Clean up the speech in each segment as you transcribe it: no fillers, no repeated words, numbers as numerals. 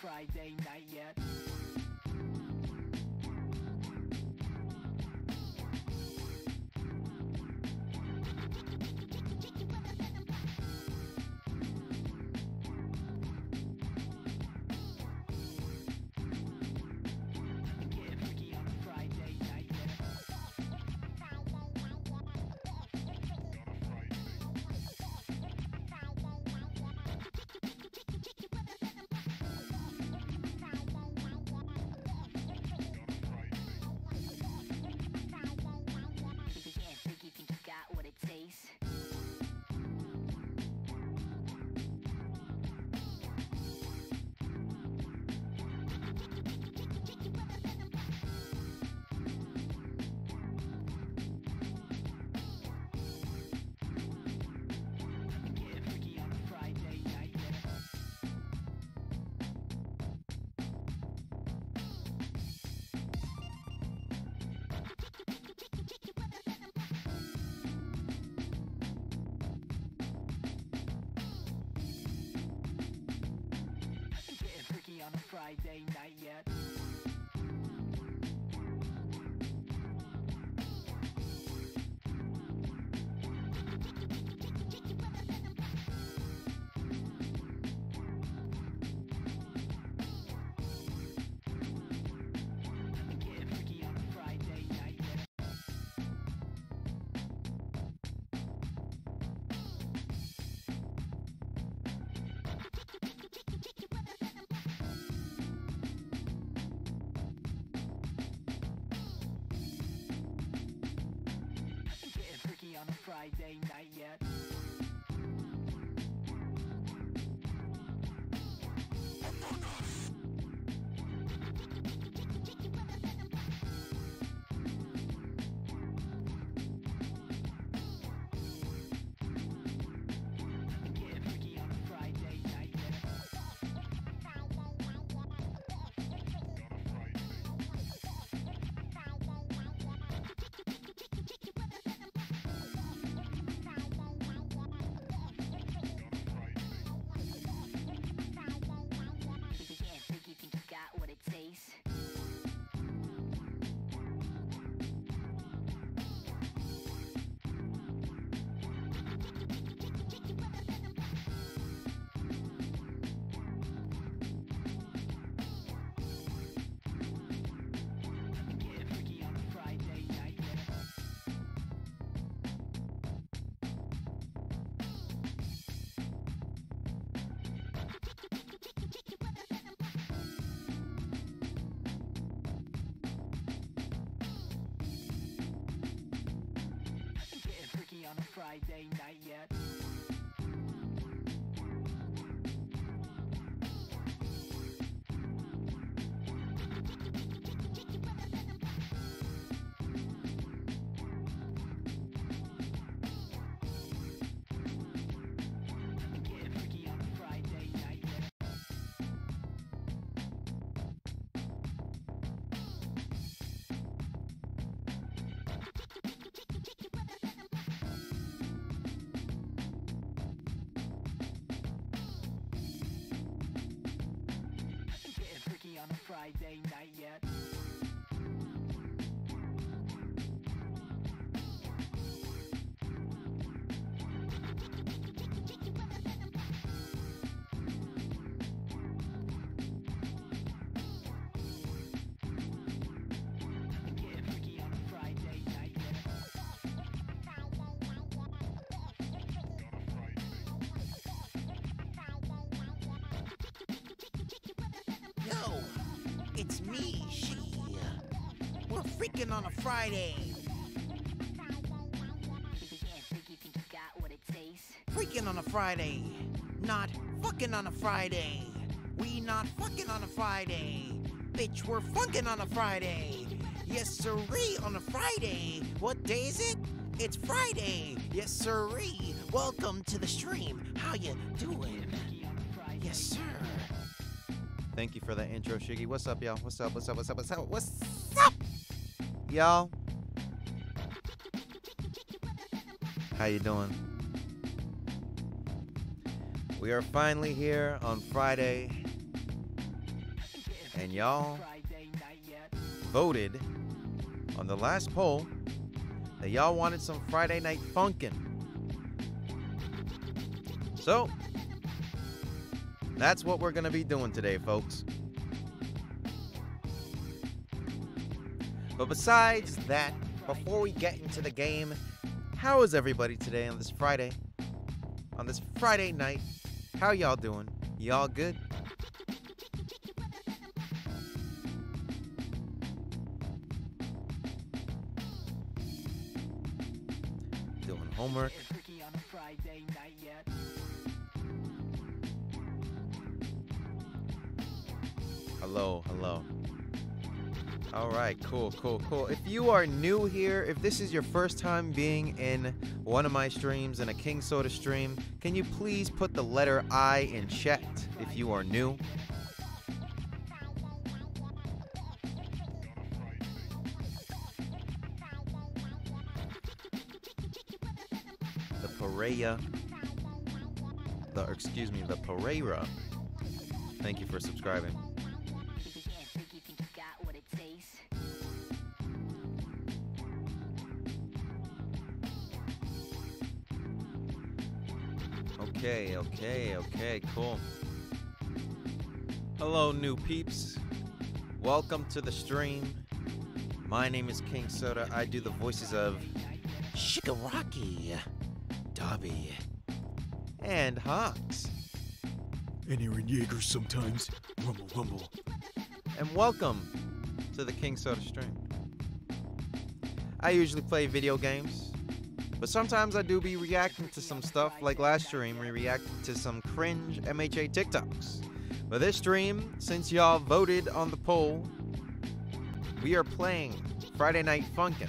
Friday night yet. Friday night yet. Friday night yet. Friday night yet. Friday night yet. On a Friday. Freaking on a Friday. Not fucking on a Friday. We not fucking on a Friday. Bitch, we're funkin' on a Friday. Yes, siree, on a Friday. What day is it? It's Friday. Yes, siree. Welcome to the stream. How you doing? Yes, sir. Thank you for that intro, Shiggy. What's up, y'all? What's up? What's up? What's up? What's up? What's up? Y'all, how you doing? We are finally here on Friday and y'all voted on the last poll that y'all wanted some Friday Night Funkin'. So that's what we're gonna be doing today, folks. But besides that, before we get into the game, how is everybody today on this Friday? On this Friday night, how y'all doing? Y'all good? Doing homework. Hello, hello. Alright, cool. If you are new here, if this is your first time being in one of my streams, in a King Soda stream, can you please put the letter I in chat if you are new? The Pereira. The Pereira. Thank you for subscribing. Okay, cool. Hello, new peeps. Welcome to the stream. My name is King Soda. I do the voices of Shigaraki, Dabi, and Hawks. And Ian Jaeger sometimes. Rumble, rumble. And welcome to the King Soda stream. I usually play video games, but sometimes I do be reacting to some stuff. Like last stream, we reacted to some cringe MHA TikToks. But this stream, since y'all voted on the poll, we are playing Friday Night Funkin'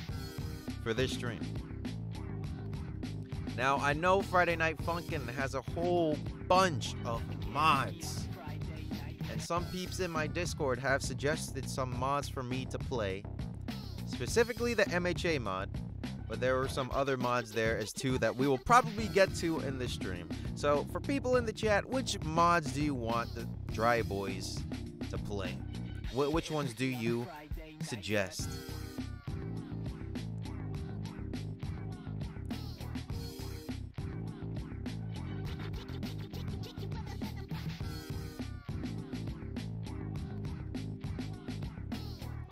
for this stream. Now, I know Friday Night Funkin' has a whole bunch of mods, and some peeps in my Discord have suggested some mods for me to play, specifically the MHA mod. But there were some other mods there as too that we will probably get to in this stream. So for people in the chat, which mods do you want the Dry Boys to play? Which ones do you suggest?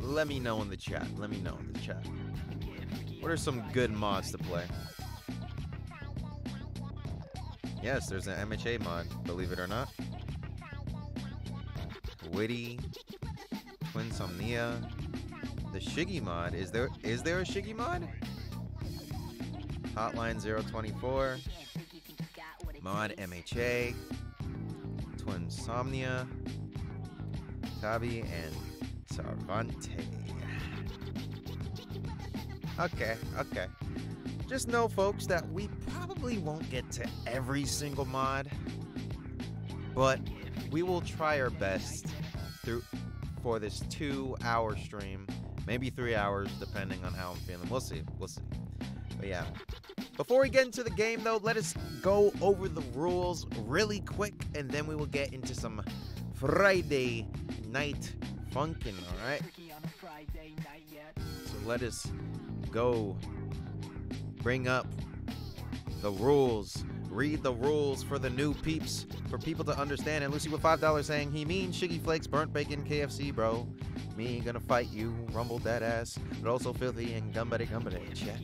Let me know in the chat. Let me know in the chat. What are some good mods to play? Yes, there's an MHA mod, believe it or not. Witty, Twinsomnia, the Shiggy mod. Is there a Shiggy mod? Hotline 024, mod MHA, Twinsomnia, Tabi, and Cervantes. Okay. Just know, folks, that we probably won't get to every single mod, but we will try our best for this 2-hour stream, maybe 3 hours, depending on how I'm feeling. We'll see. But yeah. Before we get into the game, though, let us go over the rules really quick, and then we will get into some Friday Night Funkin', all right? So let us go bring up the rules, read the rules for the new peeps, for people to understand. And Lucy with $5 saying he means Shiggy Flakes, burnt bacon, KFC, bro. Me ain't gonna fight you, rumble that ass, but also filthy and gumbuddy chat.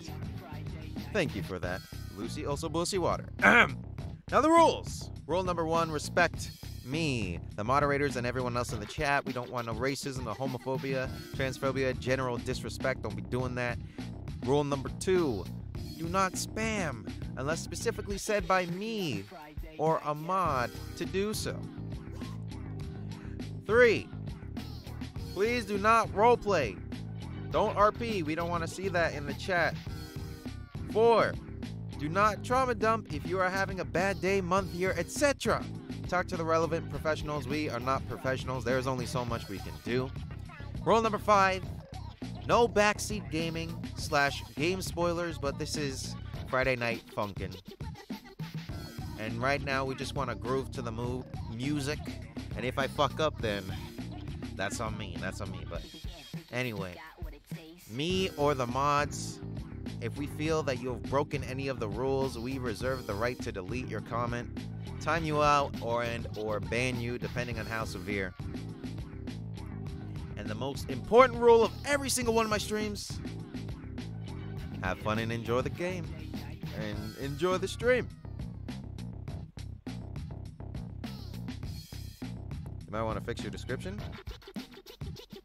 Thank you for that, Lucy. Also Bussy Water. Now the rules. Rule number 1, respect me, the moderators, and everyone else in the chat. We don't want no racism, no homophobia, transphobia, general disrespect. Don't be doing that. Rule number 2, do not spam unless specifically said by me or a mod to do so. 3, please do not roleplay. Don't RP. We don't want to see that in the chat. 4, do not trauma dump if you are having a bad day, month, year, etc. Talk to the relevant professionals. We are not professionals. There is only so much we can do. Rule number 5, no backseat gaming / game spoilers, but this is Friday Night Funkin'. And right now, we just want to groove to the music, and if I fuck up, then That's on me. That's on me. But anyway, me or the mods, if we feel that you have broken any of the rules, we reserve the right to delete your comment, time you out, or ban you, depending on how severe. And the most important rule of every single one of my streams: have fun and enjoy the game, and enjoy the stream. You might want to fix your description.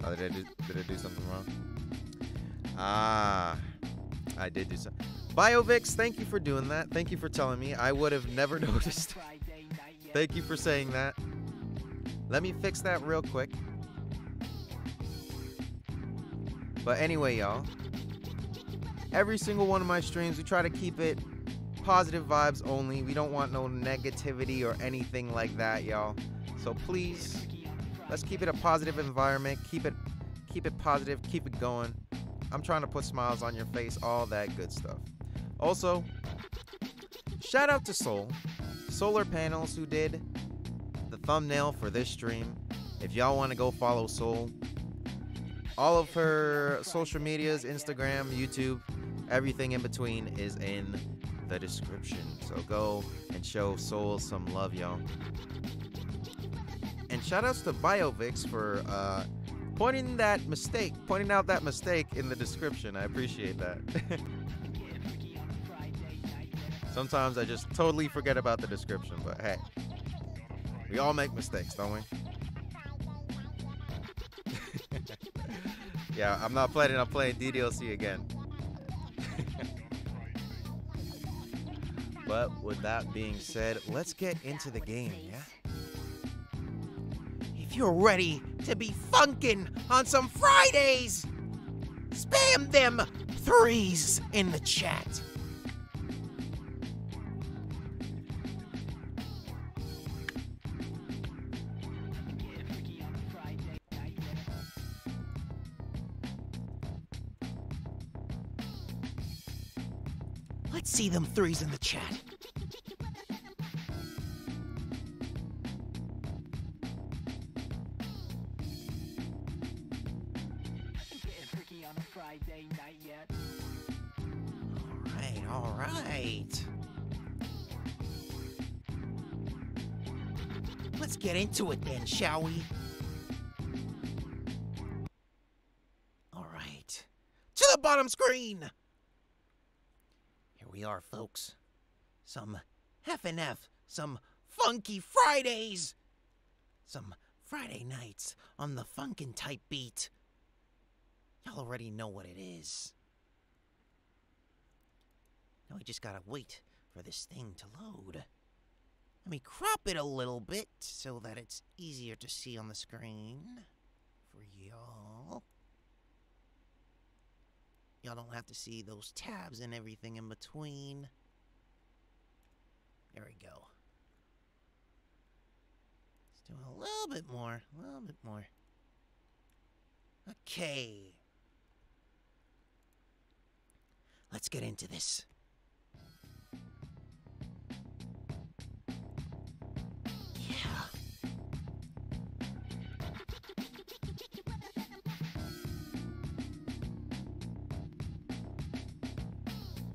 Oh, did I do something wrong? Ah, I did do something. BioVix, thank you for doing that. Thank you for telling me. I would have never noticed. Thank you for saying that. Let me fix that real quick. But anyway, y'all, every single one of my streams, we try to keep it positive vibes only. We don't want no negativity or anything like that, y'all. So please, let's keep it a positive environment. Keep it positive. Keep it going. I'm trying to put smiles on your face, all that good stuff. Also, shout out to Sol_Ar_Panels, who did the thumbnail for this stream. If y'all want to go follow Sol, all of her social medias, Instagram, YouTube, everything in between is in the description. So go and show Sol some love, y'all. And shoutouts to BioVix for pointing out that mistake in the description. I appreciate that. Sometimes I just totally forget about the description, but hey, we all make mistakes, don't we? Yeah, I'm not planning on playing DDLC again. But with that being said, let's get into the game, yeah? If you're ready to be funkin' on some Fridays, spam them threes in the chat. See them threes in the chat. Alright, alright. Let's get into it then, shall we? Alright. To the bottom screen! We are, folks. Some F&F, some funky Fridays, some Friday nights on the funkin' type beat. Y'all already know what it is. Now we just gotta wait for this thing to load. Let me crop it a little bit so that it's easier to see on the screen for y'all. Y'all don't have to see those tabs and everything in between. There we go. Let's do a little bit more, a little bit more. Okay. Let's get into this.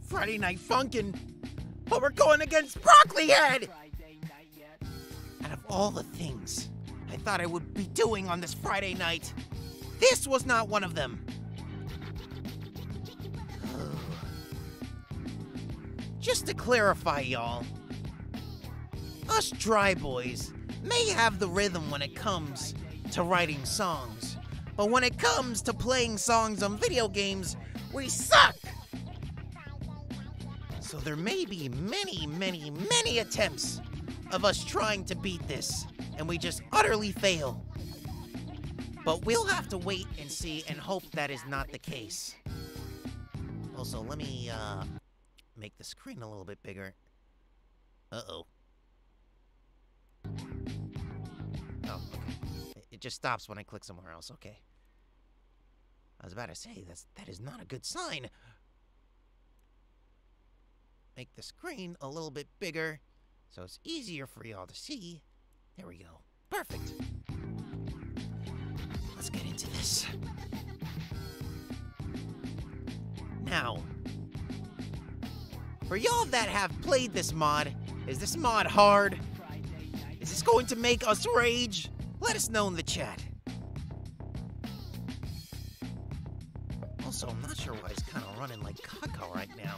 Friday Night Funkin', but we're going against Broccoli Head! Out of all the things I thought I would be doing on this Friday night, this was not one of them. Just to clarify, y'all, us Dry Boys may have the rhythm when it comes to writing songs, but when it comes to playing songs on video games, we suck! So there may be many attempts of us trying to beat this, and we just utterly fail. But we'll have to wait and see and hope that is not the case. Also, let me make the screen a little bit bigger. Uh-oh. Oh, okay. It just stops when I click somewhere else, okay. I was about to say, that is not a good sign. Make the screen a little bit bigger so it's easier for y'all to see. There we go. Perfect. Let's get into this. Now, for y'all that have played this mod, is this mod hard? Is this going to make us rage? Let us know in the chat. Also, I'm not sure why it's kind of running like caca right now.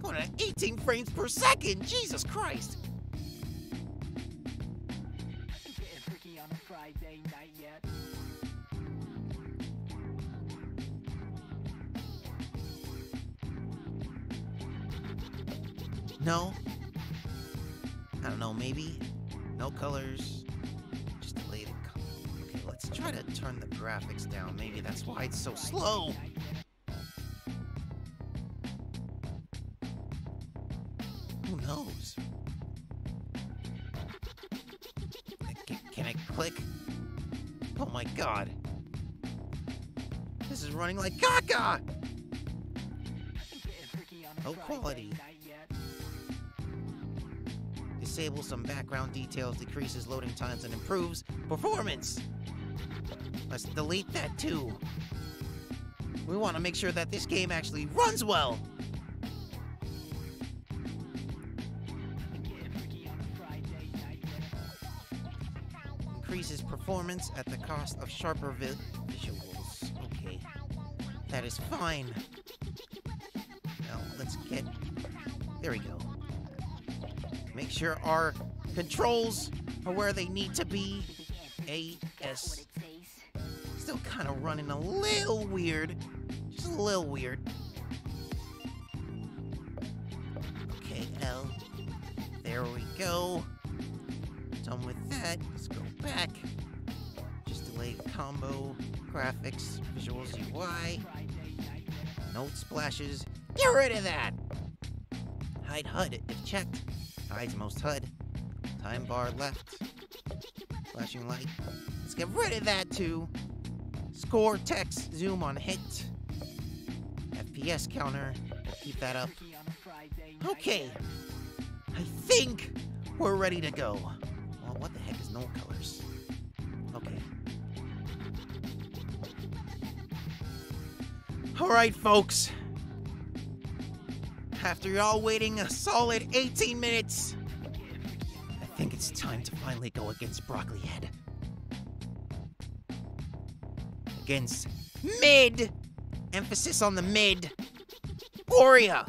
Going at 18 frames per second, Jesus Christ! Friday night yet. No. I don't know, maybe. No colors. Just delayed color. Okay, let's try to turn the graphics down. Maybe that's why it's so slow. Who knows? Can I click? Oh my god. This is running like caca! Low quality. Disable some background details, decreases loading times, and improves performance! Let's delete that too. We want to make sure that this game actually runs well! Increases performance at the cost of sharper visuals. Okay, that is fine. Now let's get, there we go. Make sure our controls are where they need to be. AS. Still kind of running a little weird, just a little weird. Okay, L. There we go. Done with that. Let's go back. Just delay combo, graphics, visuals, UI, note splashes. Get rid of that. Hide HUD if checked. Hides most HUD. Time bar left. Flashing light. Let's get rid of that too. Score text zoom on hit. FPS counter. We'll keep that up. Okay. I think we're ready to go. What the heck is no colors? Okay. Alright, folks. After y'all waiting a solid 18 minutes, I think it's time to finally go against Broccoli Head. Against mid, emphasis on the mid, Aurea.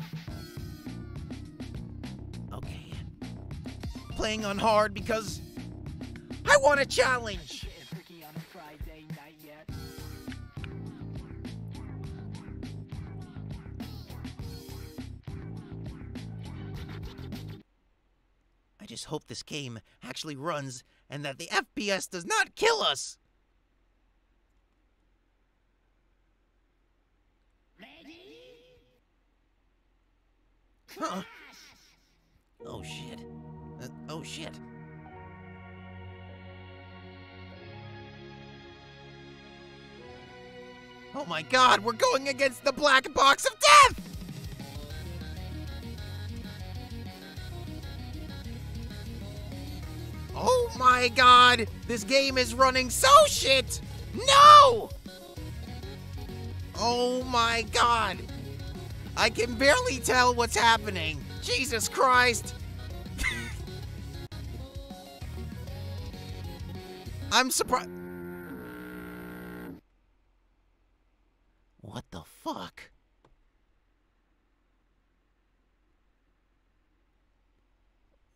Okay. Playing on hard because I want a challenge! I just hope this game actually runs and that the FPS does not kill us! Huh? Oh shit. Oh shit. Oh my god, we're going against the black box of death! Oh my god, this game is running so shit! No! Oh my god. I can barely tell what's happening. Jesus Christ. I'm surprised. What the fuck?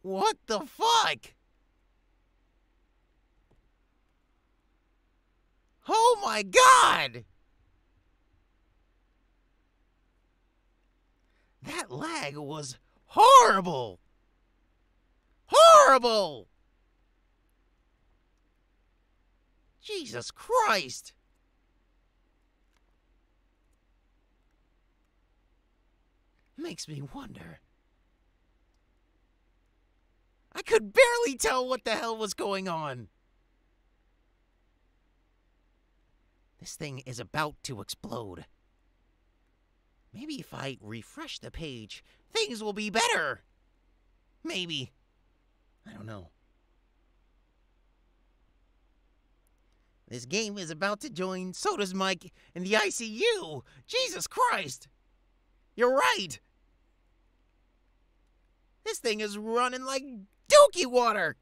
What the fuck? Oh my god! That lag was horrible! Horrible! Jesus Christ! Makes me wonder. I could barely tell what the hell was going on. This thing is about to explode. Maybe if I refresh the page, things will be better. Maybe. I don't know. This game is about to join Soda's Mike in the ICU. Jesus Christ. You're right. This thing is running like dookie water.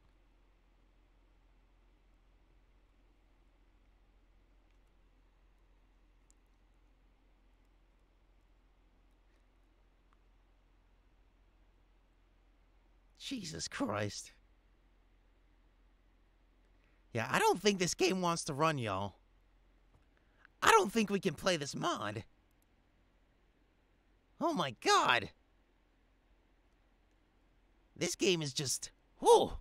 Jesus Christ. Yeah, I don't think this game wants to run, y'all. I don't think we can play this mod. Oh my god. This game is just... whew.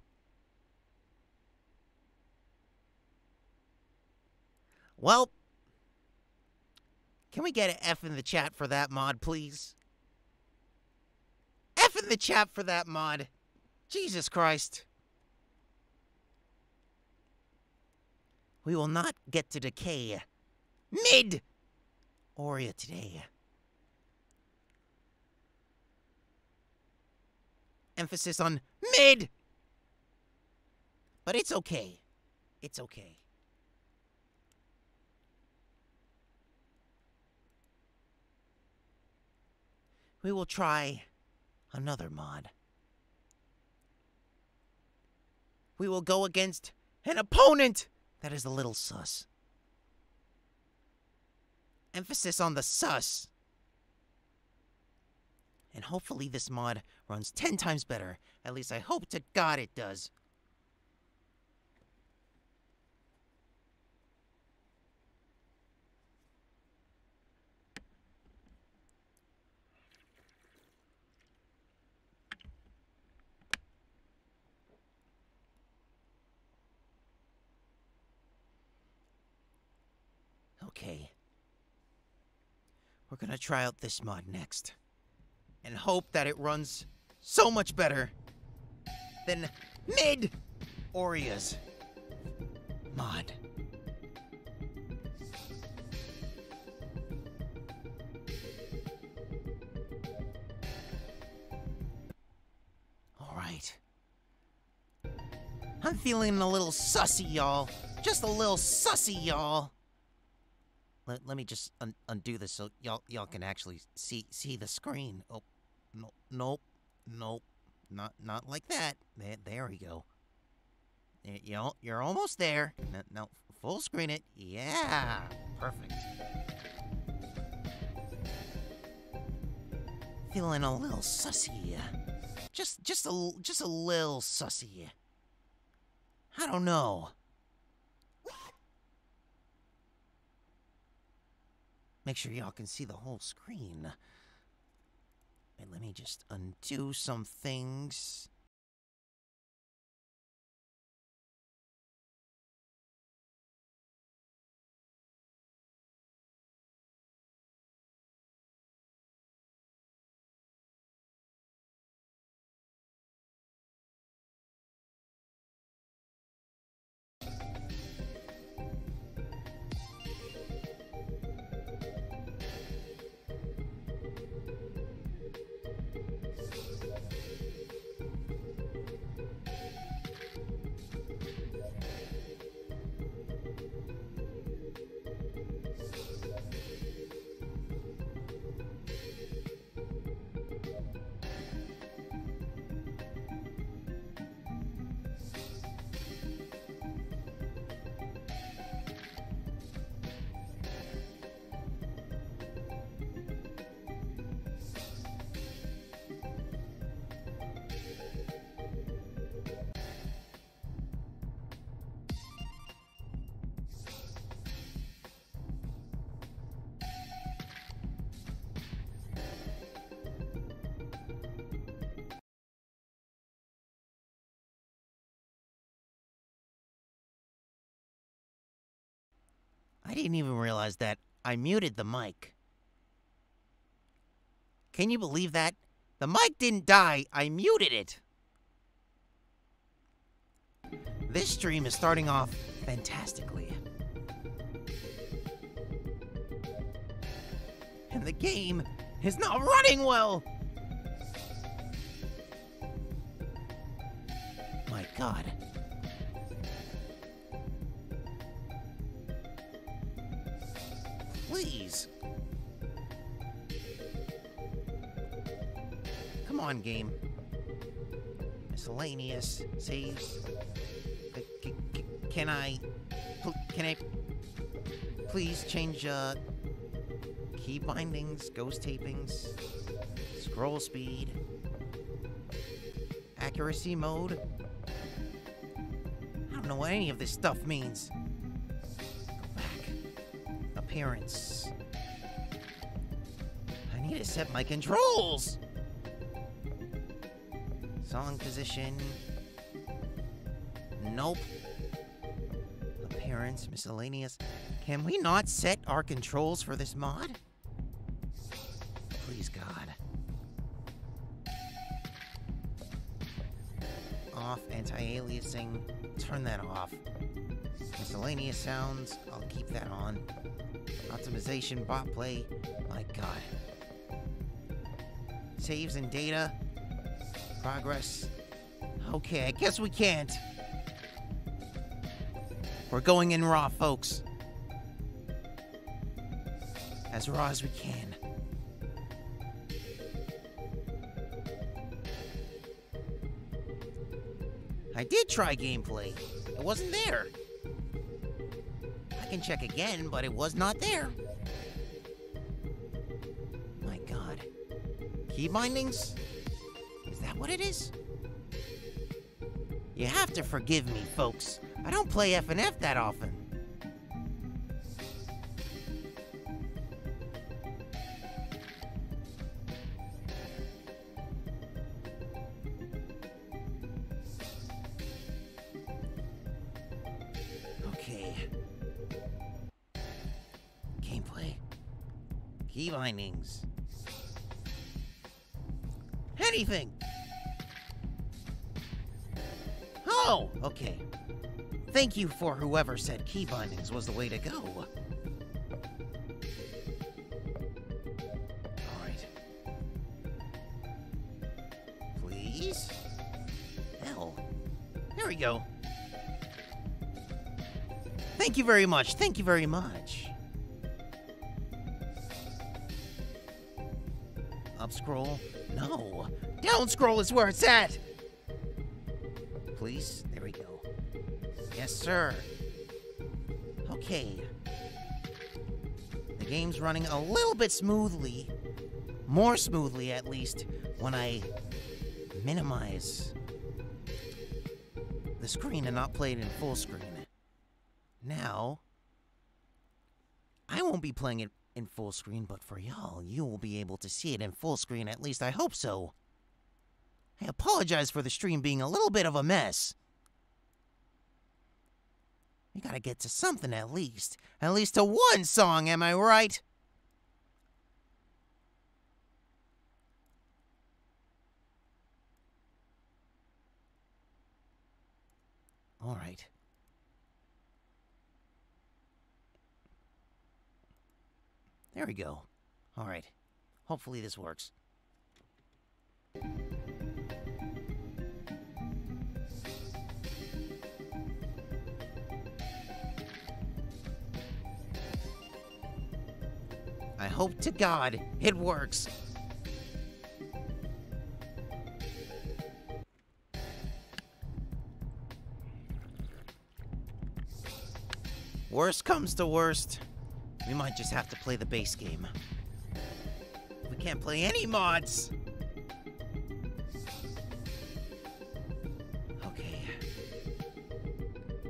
Well, can we get an F in the chat for that mod, please? F in the chat for that mod. Jesus Christ. We will not get to decay mid-Aurea today. Emphasis on mid. But it's okay. It's okay. We will try another mod. We will go against an opponent that is a little sus. Emphasis on the sus. And hopefully this mod runs 10 times better. At least I hope to God it does. Okay, we're gonna try out this mod next, and hope that it runs so much better than mid-Aurea's mod. All right, I'm feeling a little sussy, y'all. Just a little sussy, y'all. Let me just undo this so y'all can actually see the screen. Oh, no, nope, nope, not like that. There we go. You're almost there. No, full screen it. Yeah, perfect. Feeling a little sussy. Just a little sussy. I don't know. Make sure y'all can see the whole screen. And let me just undo some things. I didn't even realize that I muted the mic. Can you believe that? The mic didn't die, I muted it! This stream is starting off fantastically. And the game is not running well! My god. please. Come on, game. Miscellaneous. See? Can I please change key bindings, ghost tapings, scroll speed, accuracy mode? I don't know what any of this stuff means. Go back. Appearance. I need to set my controls. Song position. Nope. Appearance, miscellaneous. Can we not set our controls for this mod? Please, God. Off, anti-aliasing. Turn that off. Miscellaneous sounds. I'll keep that on. Optimization, bot play. My God. Saves and data. Progress. Okay, I guess we can't. We're going in raw, folks. As raw as we can. I did try gameplay. It wasn't there. I can check again, but it was not there. My God. Key bindings? Is that what it is? You have to forgive me, folks. I don't play FNF that often. Okay. Gameplay. Key bindings. Anything! Oh! Okay. Thank you for whoever said key bindings was the way to go. All right. Please? L. There we go. Thank you very much. Thank you very much. Up scroll? No. Down scroll is where it's at. Please? There we go. Yes, sir. Okay. The game's running a little bit smoothly. More smoothly, at least, when I minimize the screen and not play it in full screen. Now, I won't be playing it in full screen, but for y'all, you will be able to see it in full screen. At least I hope so. I apologize for the stream being a little bit of a mess. You gotta get to something at least. At least to one song, am I right? Alright. There we go. Alright. Hopefully this works. I hope to God it works. Worst comes to worst, we might just have to play the base game. We can't play any mods. Okay.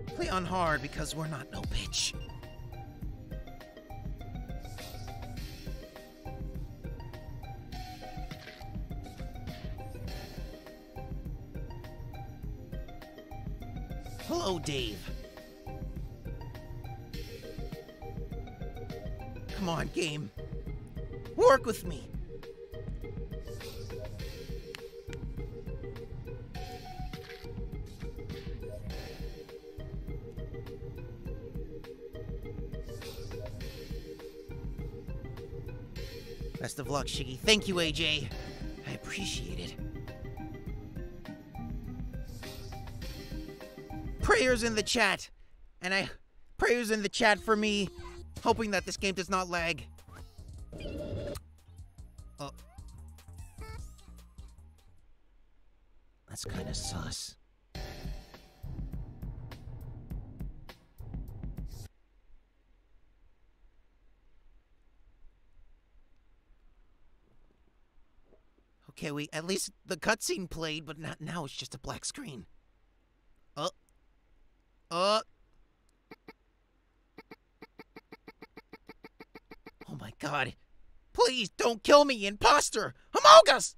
Play on hard because we're not no bitch. Hello, Dave. Come on, game. Work with me. Best of luck, Shiggy. Thank you, AJ. I appreciate it. Prayers in the chat for me. hoping that this game does not lag. Oh. That's kind of sus. Okay, we at least the cutscene played, but not now. It's just a black screen. Oh my god. Please don't kill me, imposter! Among Us!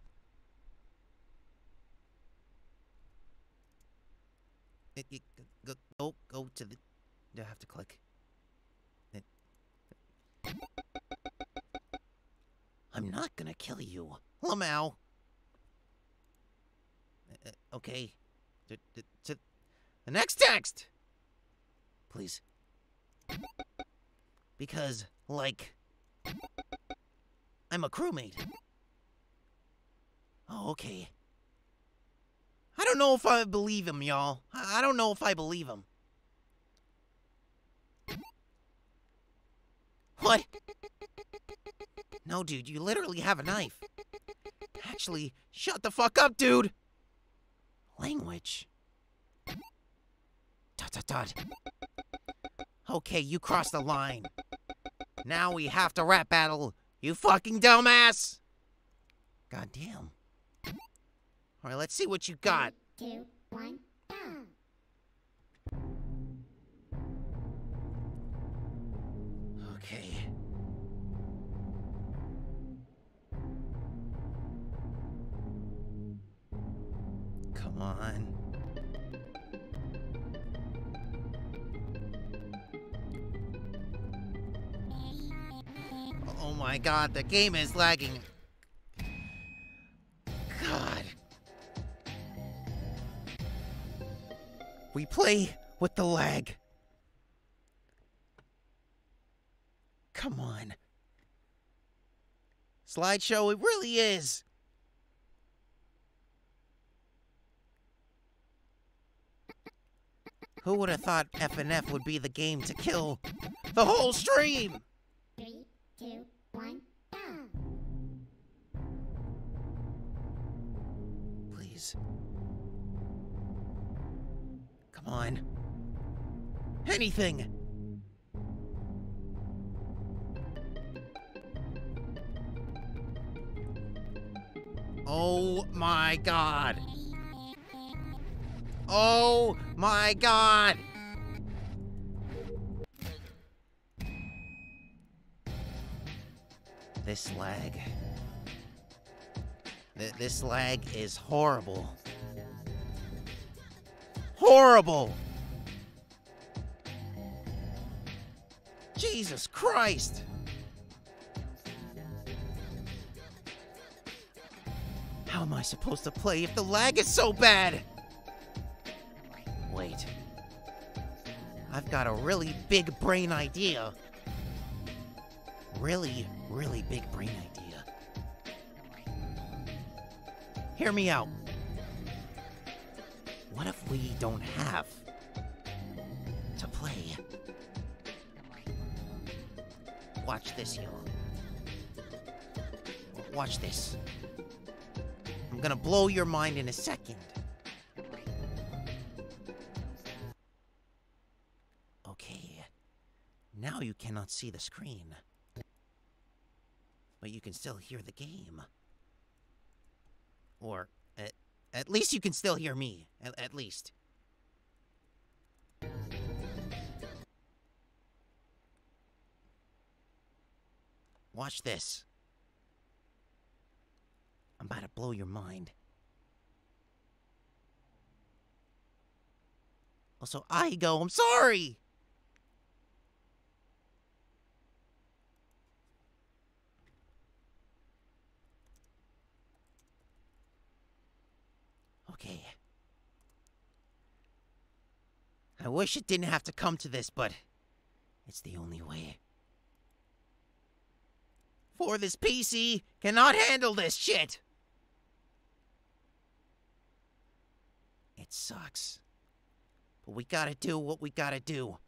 Go to the... I have to click. I'm not gonna kill you. Lmao. Okay. To the next text! Please. Because, like... I'm a crewmate. Oh, okay. I don't know if I believe him, y'all. I don't know if I believe him. What? No, dude, you literally have a knife. Actually, shut the fuck up, dude! Language. Dot, dot, dot. Okay, you crossed the line. Now we have to rap battle. You fucking dumbass! God damn. Alright, let's see what you got. 3, 2, 1, go! Okay. Come on. Oh my god, the game is lagging. God. We play with the lag. Come on. Slideshow, it really is. Who would have thought FNF would be the game to kill the whole stream? 3, 2, 1, go! Please. Come on. Anything! Oh my god! Oh my god! This lag. This lag is horrible. Horrible! Jesus Christ! How am I supposed to play if the lag is so bad? Wait. I've got a really big brain idea. Really big brain idea. Hear me out. What if we don't have to play? Watch this, y'all. Watch this. I'm gonna blow your mind in a second. Okay. Now you cannot see the screen. But you can still hear the game. Or, at least you can still hear me. At least. Watch this. I'm about to blow your mind. Also, Aigo, I'm sorry! Okay. I wish it didn't have to come to this, but it's the only way. For this PC cannot handle this shit! It sucks. But we gotta do what we gotta do.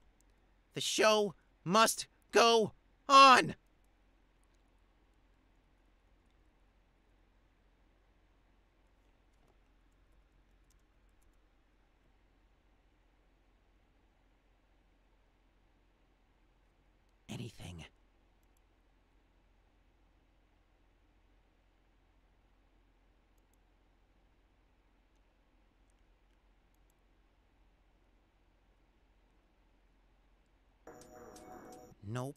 The show must go on. Anything. Nope.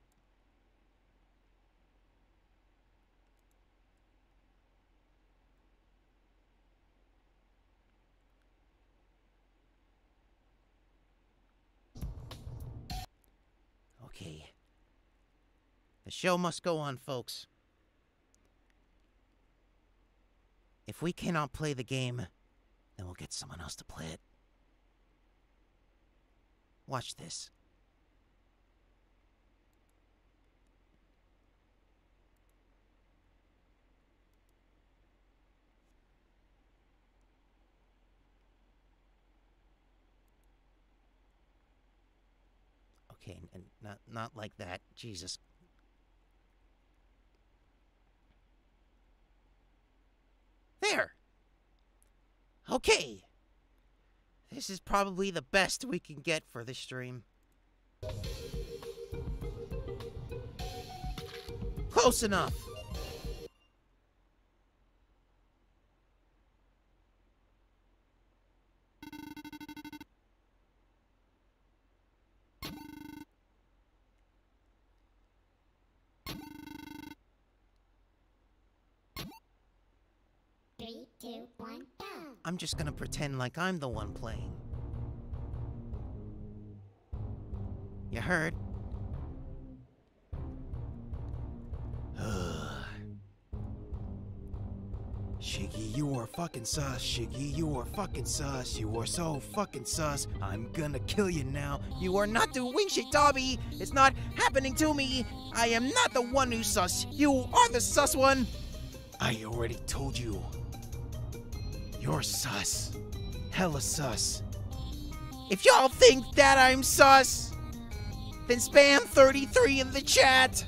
Okay. The show must go on, folks. If we cannot play the game, then we'll get someone else to play it. Watch this. Okay, and not like that. Jesus. There! Okay! This is probably the best we can get for this stream. Close enough! I'm just gonna pretend like I'm the one playing. You heard? Shiggy, you are fucking sus. Shiggy, you are fucking sus. You are so fucking sus. I'm gonna kill you now. You are not doing shit, Dabi. It's not happening to me. I am not the one who's sus. You are the sus one. I already told you. You're sus. Hella sus. If y'all think that I'm sus, then spam 33 in the chat.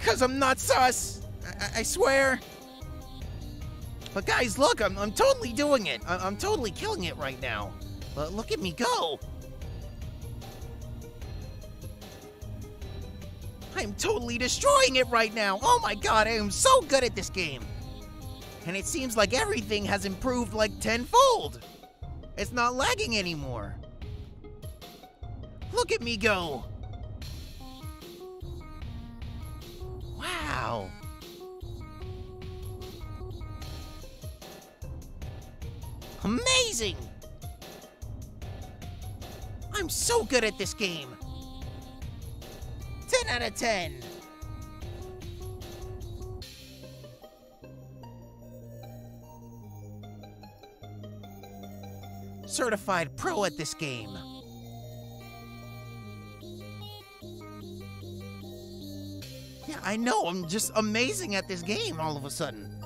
Cause I'm not sus. I swear. But guys, look, I'm totally doing it. I'm totally killing it right now. Look at me go. I'm totally destroying it right now. Oh my god, I am so good at this game. And it seems like everything has improved like tenfold. It's not lagging anymore. Look at me go. Wow. Amazing. I'm so good at this game. 10 out of 10. Certified pro at this game. Yeah, I know, I'm just amazing at this game all of a sudden.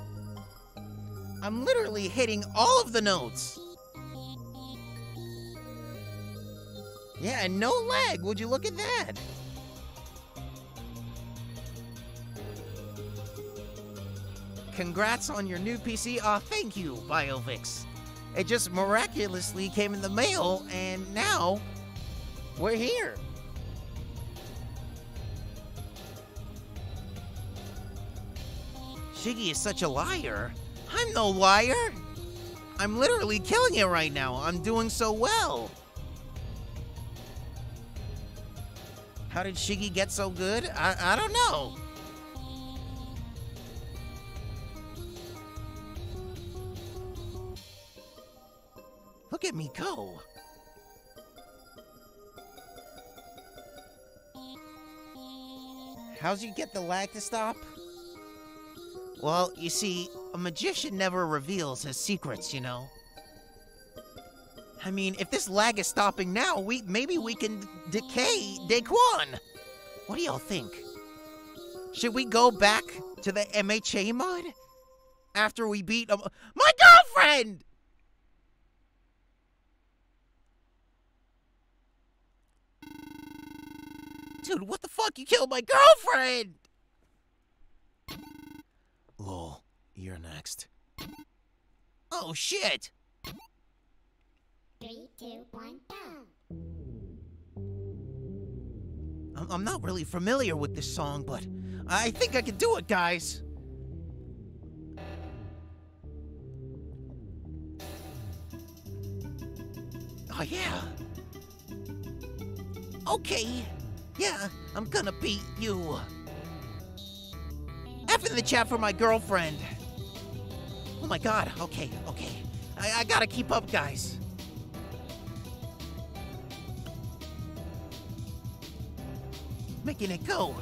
I'm literally hitting all of the notes. Yeah, and no lag, would you look at that? Congrats on your new PC. Ah, thank you, BioVix. It just miraculously came in the mail, and now we're here. Shiggy is such a liar. I'm no liar. I'm literally killing it right now. I'm doing so well. How did Shiggy get so good? I don't know. Look at me go! How'd you get the lag to stop? Well, you see, a magician never reveals his secrets, you know? I mean, if this lag is stopping now, maybe we can decay Daquan! What do y'all think? Should we go back to the MHA mod? After we beat my girlfriend! attitude. What the fuck? You killed my girlfriend! Lol, you're next. Oh, shit! 3, 2, 1, go! I'm not really familiar with this song, but I think I can do it, guys! Oh, yeah! Okay, yeah, I'm gonna beat you. F in the chat for my girlfriend. Oh my god, okay, okay. I gotta keep up, guys. Making it go.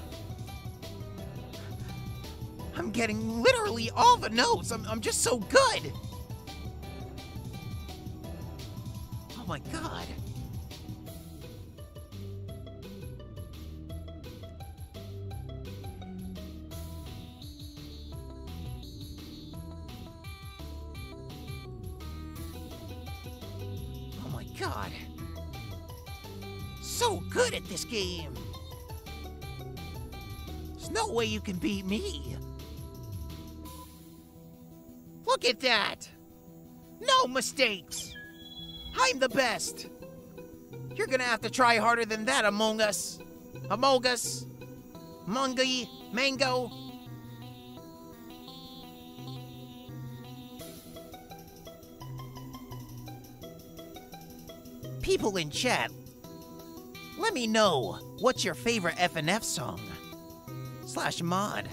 I'm getting literally all the notes. I'm just so good. Oh my god. God, so good at this game. There's no way you can beat me. Look at that. No mistakes. I'm the best. You're gonna have to try harder than that, Among Us. Among Us. Mungi. Mango. People in chat, let me know what's your favorite FNF song / mod.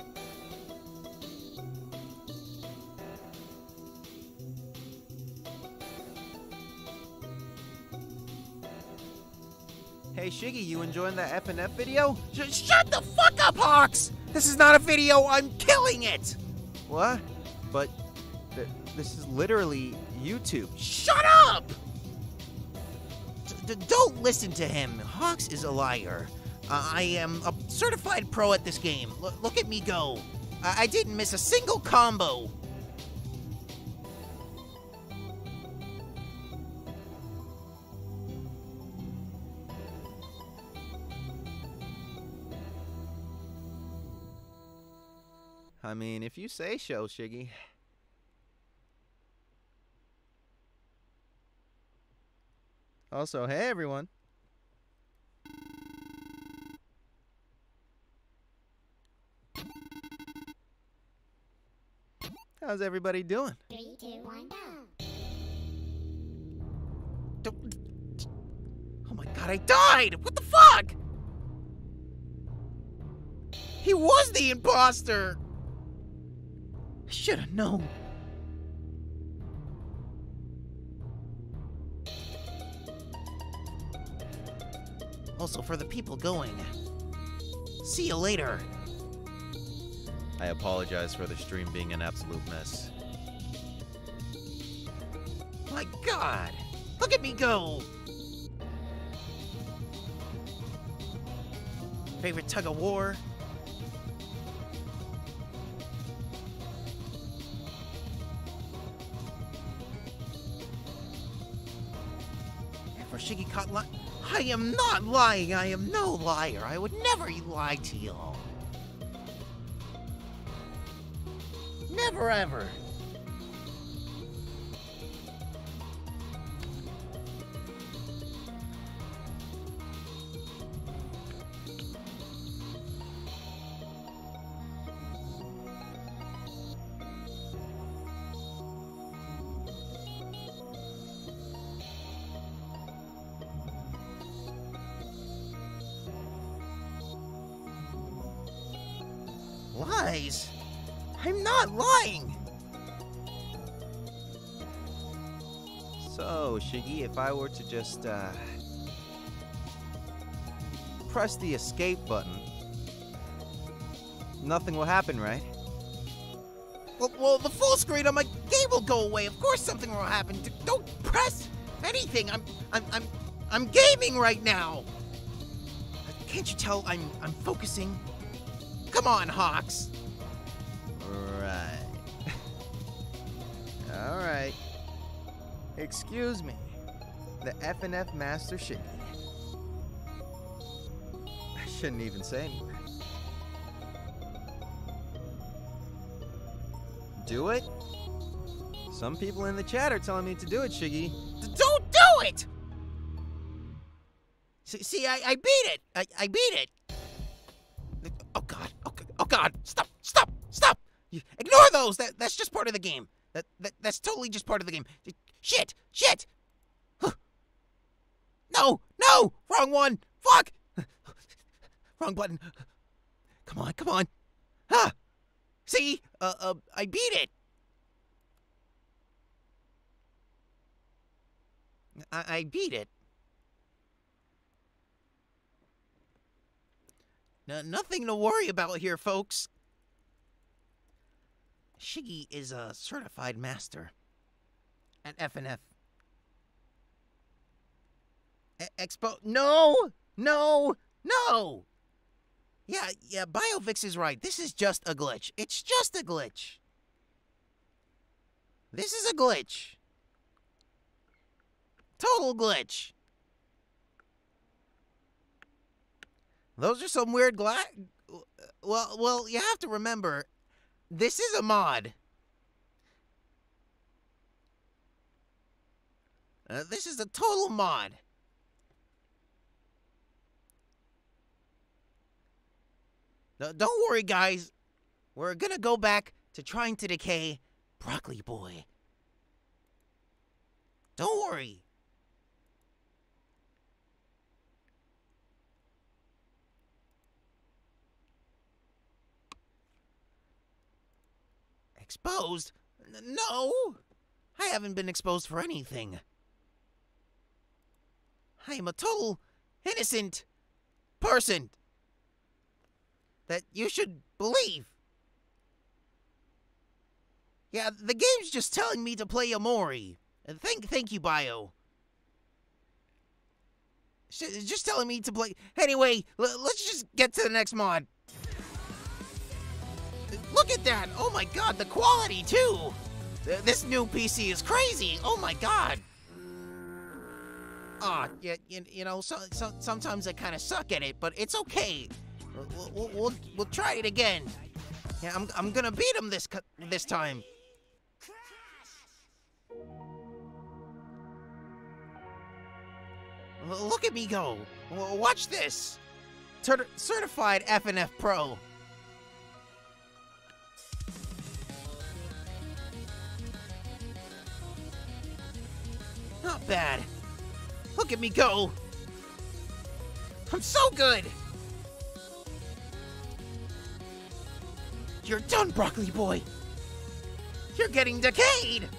Hey Shiggy, you enjoying that FNF video? Shut the fuck up, Hawks! This is not a video, I'm killing it! What? But this is literally YouTube. Shut up! Don't listen to him. Hawks is a liar. I am a certified pro at this game. Look at me go. I didn't miss a single combo. I mean, if you say so, Shiggy. Also, hey everyone. How's everybody doing? 3, 2, 1, go. Oh my god, I died! What the fuck? He was the imposter! I should have known. Also, for the people going, see you later. I apologize for the stream being an absolute mess. My god! Look at me go! Favorite tug of war? And for Shiggy caught line. I am not lying. I am no liar. I would never lie to y'all. Never ever. Lies? I'm not lying! So, Shiggy, if I were to just, press the escape button, nothing will happen, right? Well, the full screen on my game will go away. Of course something will happen. Don't press anything. I'm gaming right now. Can't you tell I'm focusing? Come on, Hawks. Right. All right. Excuse me. The FNF Master Shiggy. shouldn't even say anymore. Do it? Some people in the chat are telling me to do it, Shiggy. Don't do it! See, I beat it! I beat it! Oh god, oh god, stop! Ignore those! That's just part of the game. That's totally just part of the game. Shit! Huh. No! Wrong one! Fuck! Wrong button. Come on. Ah! See? I beat it! I beat it. Nothing to worry about here, folks. Shiggy is a certified master at FNF. Expo. No! Yeah, BioVix is right. This is just a glitch. It's just a glitch. This is a glitch. Total glitch. Those are some weird well, you have to remember, this is a mod. This is a total mod. Don't worry, guys. We're gonna go back to trying to decay Broccoli Boy. Don't worry. Exposed? No! I haven't been exposed for anything. I am a total innocent person that you should believe. Yeah, the game's just telling me to play Amori. Thank you, Bio. Just telling me to play. Anyway, let's just get to the next mod. Look at that! Oh my god, the quality too! This new PC is crazy! Oh my god! Aw, yeah, you know, sometimes I kind of suck at it, but it's okay. We'll try it again. Yeah, I'm gonna beat him this time. Look at me go! Watch this! Certified FNF Pro. Not bad. Look at me go. I'm so good. You're done, Broccoli Boy. You're getting decayed.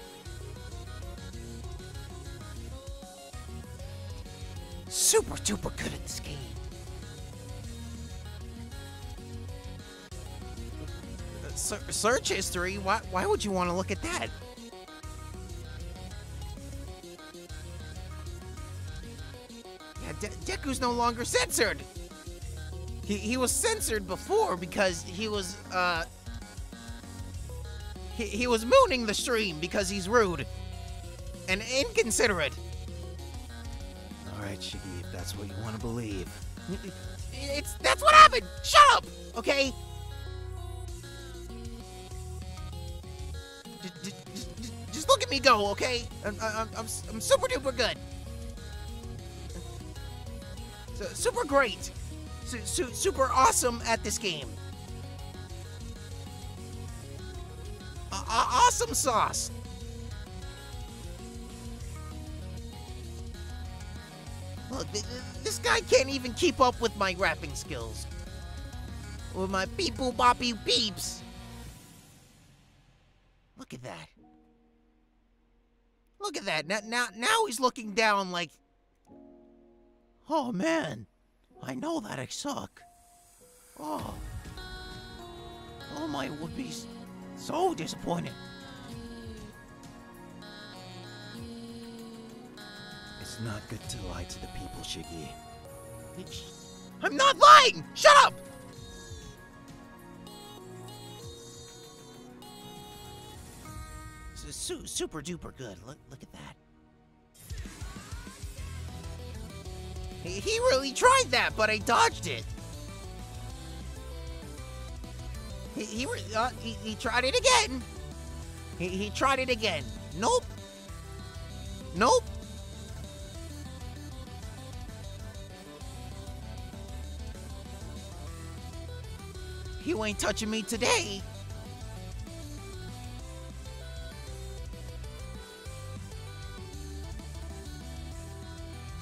Super duper good at this game. Search history? Why would you want to look at that? Deku's no longer censored. He was censored before because he was mooning the stream because he's rude and inconsiderate. All right, Shiggy, if that's what you want to believe. That's what happened. Shut up, okay? Just look at me go, okay? I'm super duper good. Super great, super awesome at this game. Awesome sauce. Look, this guy can't even keep up with my rapping skills. With my beep boop boppy beeps. Look at that. Look at that. Now he's looking down like. Oh man, I know that I suck. Oh my, would be so disappointed. It's not good to lie to the people, Shiggy. I'm not lying! Shut up! Super duper good, look at that. He really tried that, but I dodged it. He tried it again. He tried it again. Nope. Nope. You ain't touching me today.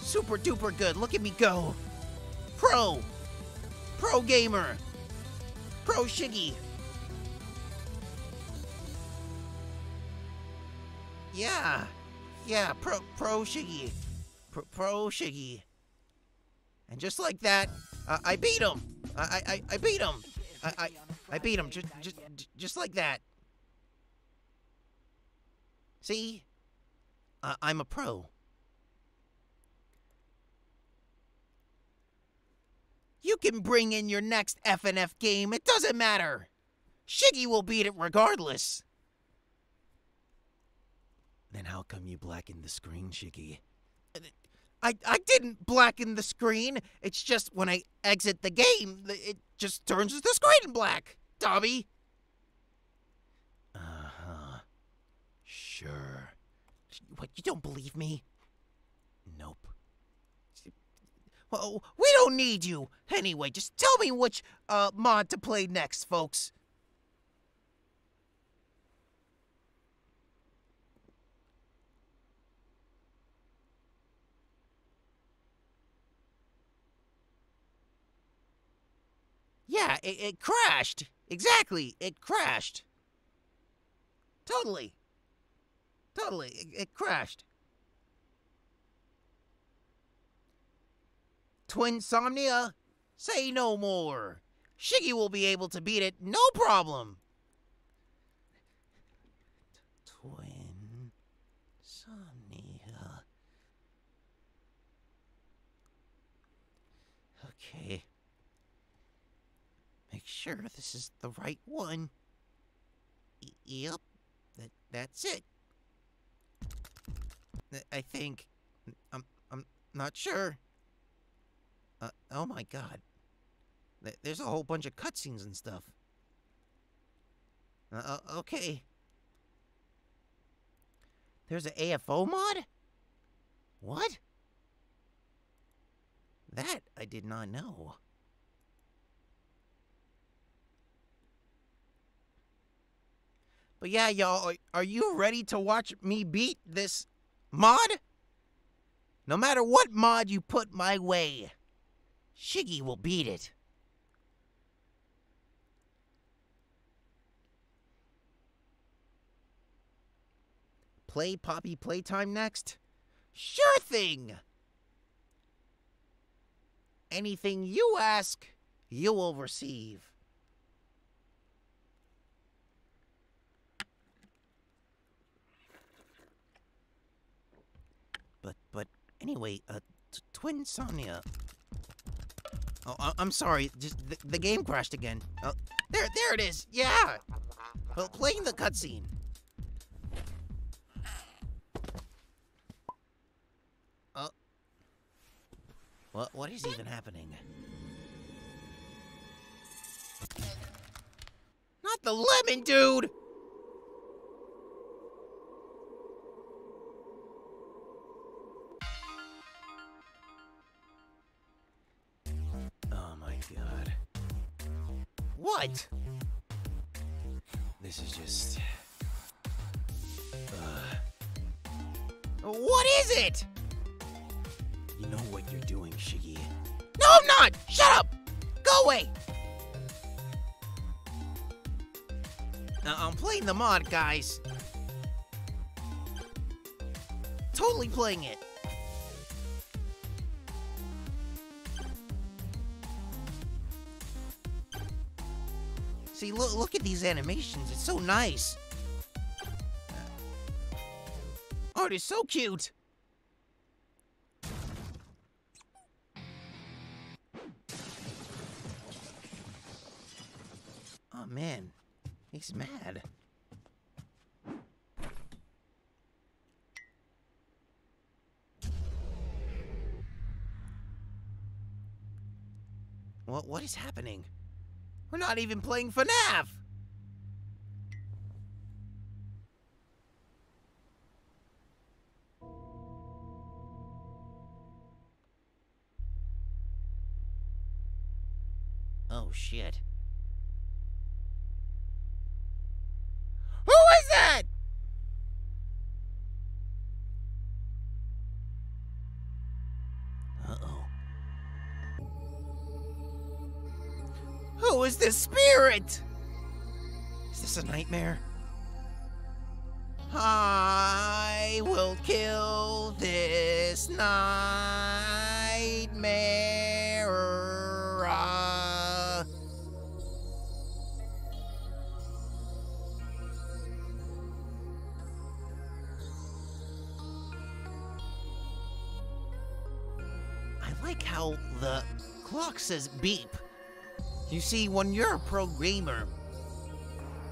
Super duper good. Look at me go. Pro. Pro gamer. Pro Shiggy. Yeah. Yeah, pro Shiggy. Pro Shiggy. And just like that, I beat him. I beat him. I beat him just like that. See? I'm a pro. You can bring in your next FNF game. It doesn't matter. Shiggy will beat it regardless. Then how come you blackened the screen, Shiggy? I didn't blacken the screen. It's just when I exit the game, it just turns the screen black, Dabi. Uh-huh. Sure. What, you don't believe me? Nope. Well, we don't need you. Anyway, just tell me which mod to play next, folks. Yeah, it crashed. Exactly, it crashed. Totally, it crashed. Twinsomnia, say no more. Shiggy will be able to beat it, no problem. Twinsomnia. Okay. Make sure this is the right one. Yep, that's it. I think. I'm not sure. Oh my god. There's a whole bunch of cutscenes and stuff. Okay. There's an AFO mod? What? That I did not know. But yeah, y'all, are you ready to watch me beat this mod? No matter what mod you put my way, Shiggy will beat it. Play Poppy Playtime next? Sure thing! Anything you ask, you will receive. But anyway, Twinsomnia. Oh, I'm sorry. Just the game crashed again. Oh, there it is. Yeah. Well, playing the cutscene. Oh. What is even happening? Not the lemon, dude. God. What? This is just... What is it? You know what you're doing, Shiggy. No, I'm not! Shut up! Go away! Now, I'm playing the mod, guys. Totally playing it. See, look at these animations. It's so nice. Art is so cute. Oh man, he's mad. What is happening? We're not even playing FNAF! shit. Who is that? Uh-oh. Who is this spirit? Is this a nightmare? I will kill this nightmare. I like how the clock says beep. You see, when you're a pro gamer,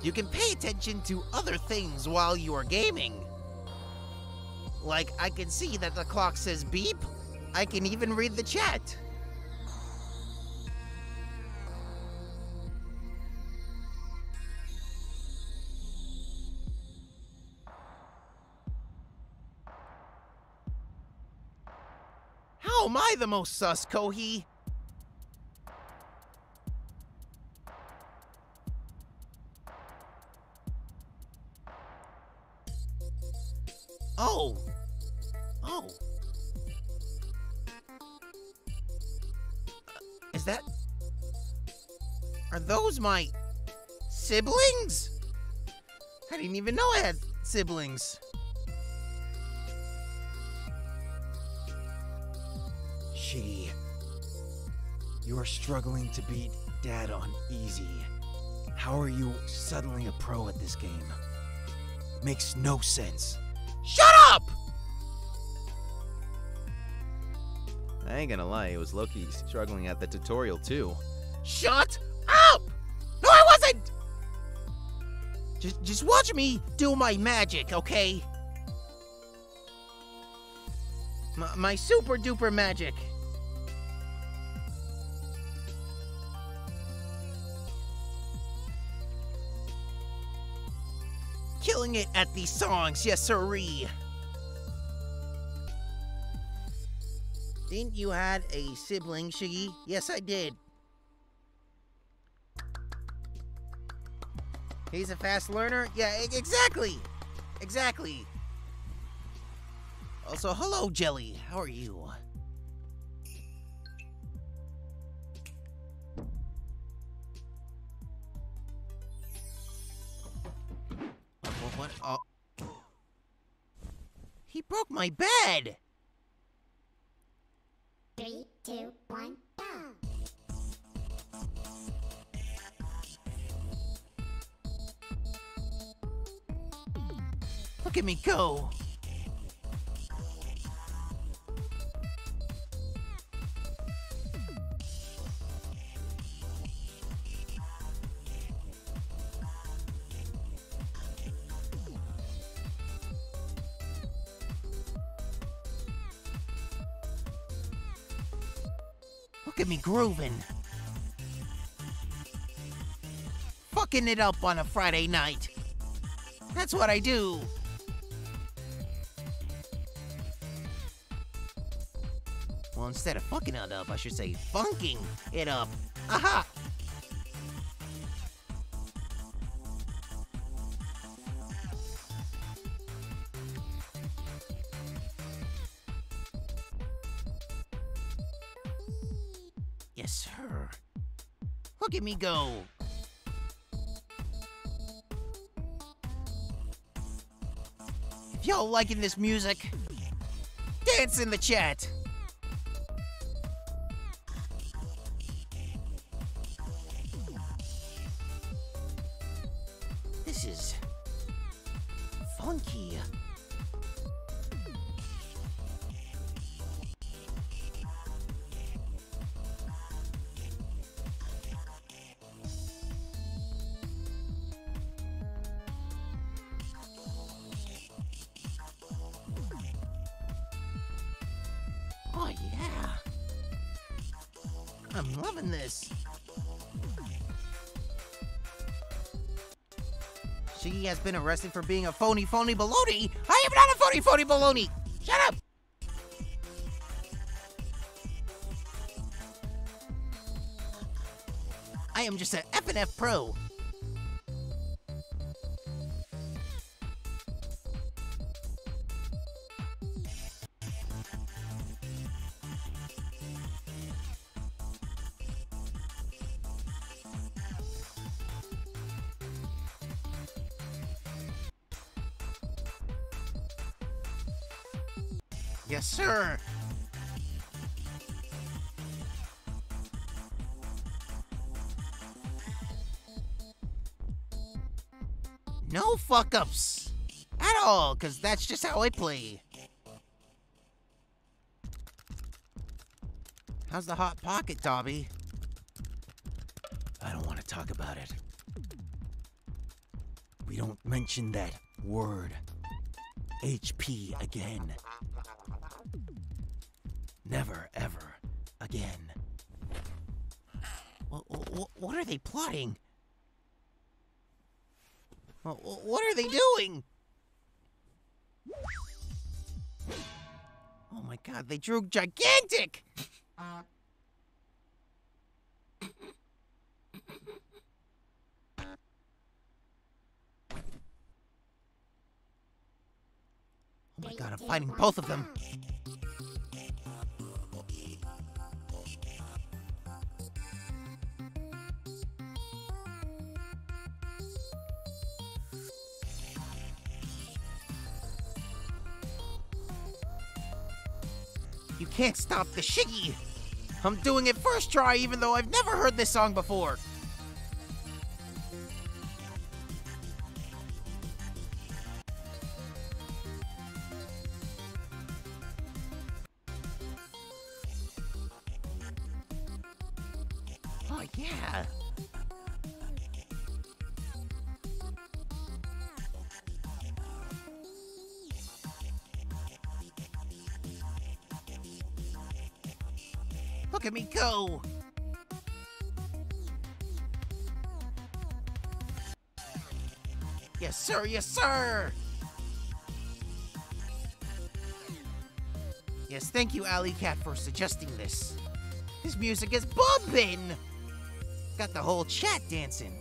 you can pay attention to other things while you are gaming. Like, I can see that the clock says beep. I can even read the chat. How am I the most sus, Kohi? Oh! Oh! Is that... Are those my... siblings? I didn't even know I had siblings. She... You are struggling to beat Dad on easy. How are you suddenly a pro at this game? Makes no sense. Shut up! I ain't gonna lie, it was Loki struggling at the tutorial too. Shut up! No, I wasn't! Just watch me do my magic, okay? My super duper magic. Killing it at these songs, yes sirree. Didn't you had a sibling, Shiggy? Yes, I did. He's a fast learner? Yeah, exactly! Exactly. Also, hello, Jelly. How are you? What? Oh. He broke my bed! 3, 2, 1, go! Look at me go! Look at me grooving. Fucking it up on a Friday night. That's what I do. Well, instead of fucking it up, I should say funking it up. Aha! Look at me go. If y'all liking this music, dance in the chat. This is funky. I'm loving this. She has been arrested for being a phony baloney. I am not a phony baloney. Shut up. I am just an F&F pro. Yes, sir. No fuck-ups at all, because that's just how I play. How's the Hot Pocket, Dabi? I don't want to talk about it. We don't mention that word. HP again. Never, ever again. What are they plotting? What are they doing? Oh my god, they drew gigantic! Oh my god, I'm fighting both of them. You can't stop the Shiggy! I'm doing it first try even though I've never heard this song before! Oh yeah! Look at me go! Yes, sir! Yes, sir! Yes, thank you, Alley Cat, for suggesting this. This music is bumpin'! Got the whole chat dancing.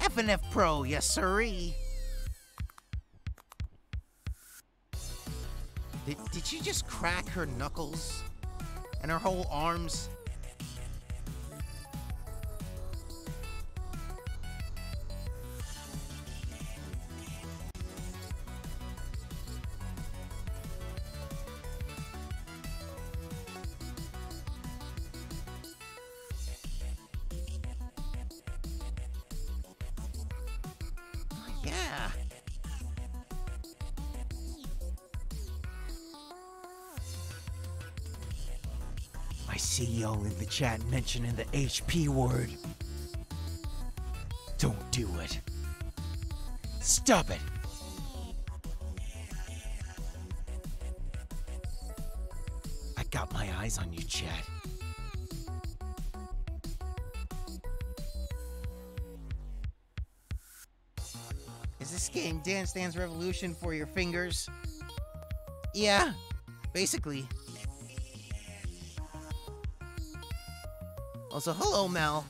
FNF Pro, yes sirree. Did she just crack her knuckles and her whole arms? Yeah. I see y'all in the chat mentioning the HP word. Don't do it. Stop it. I got my eyes on you, chat. This game, Dance Dance Revolution for your fingers. Yeah, basically. Also, hello, Mel.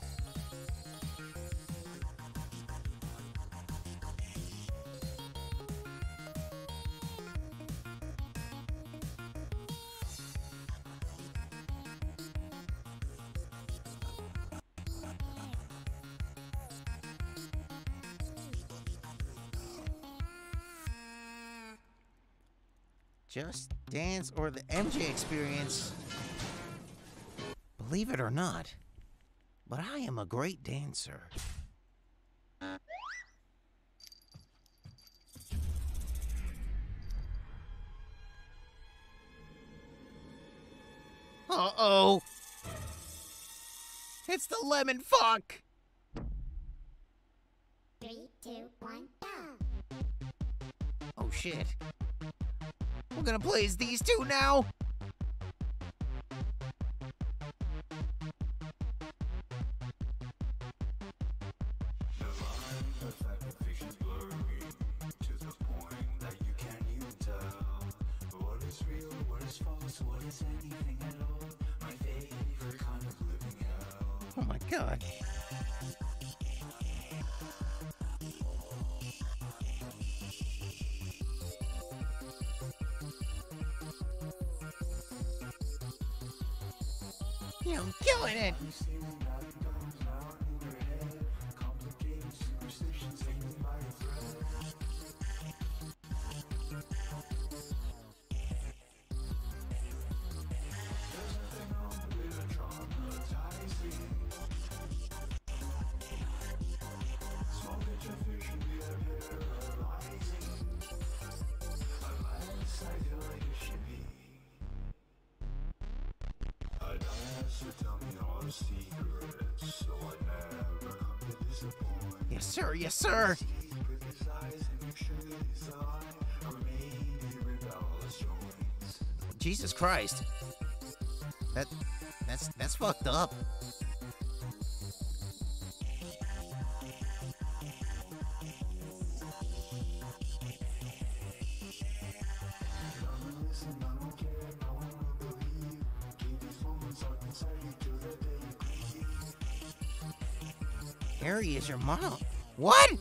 Just Dance or the MJ Experience. Believe it or not, but I am a great dancer. Uh-oh! It's the Lemon Fuck! 3, 2, 1, go! Oh shit. We're gonna play as these two now! Oh my God. You're killing it. Yes, sir. Yes, sir. Jesus Christ. That's fucked up. Harry is your mom. What?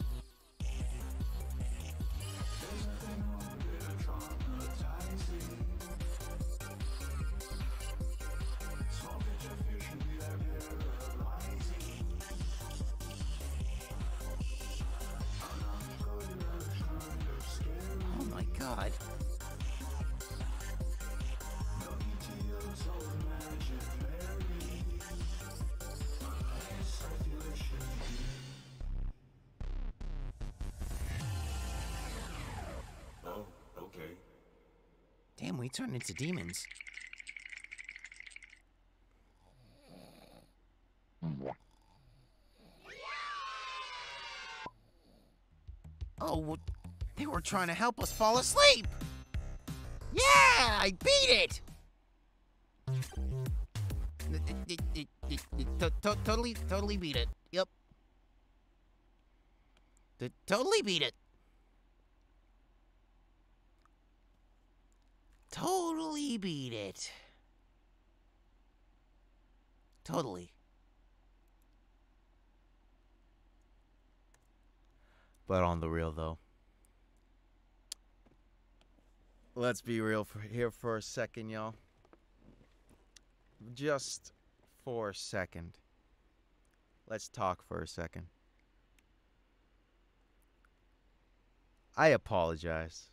Oh my God. Damn, we turned into demons. Oh, well, they were trying to help us fall asleep! Yeah! I beat it! Totally beat it. Yep. Totally beat it. Totally beat it. Totally. But on the real, though. Let's be real here for a second, y'all. Just for a second. Let's talk for a second. I apologize.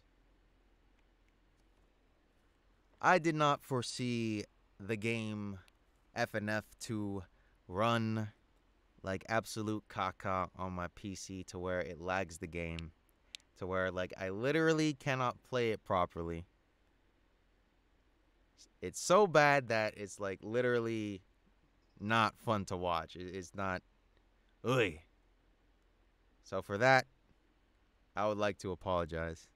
I did not foresee the game FNF to run like absolute caca on my PC to where it lags the game. To where, like, I literally cannot play it properly. It's so bad that it's, like, literally not fun to watch. It's not... Ugh. So for that, I would like to apologize.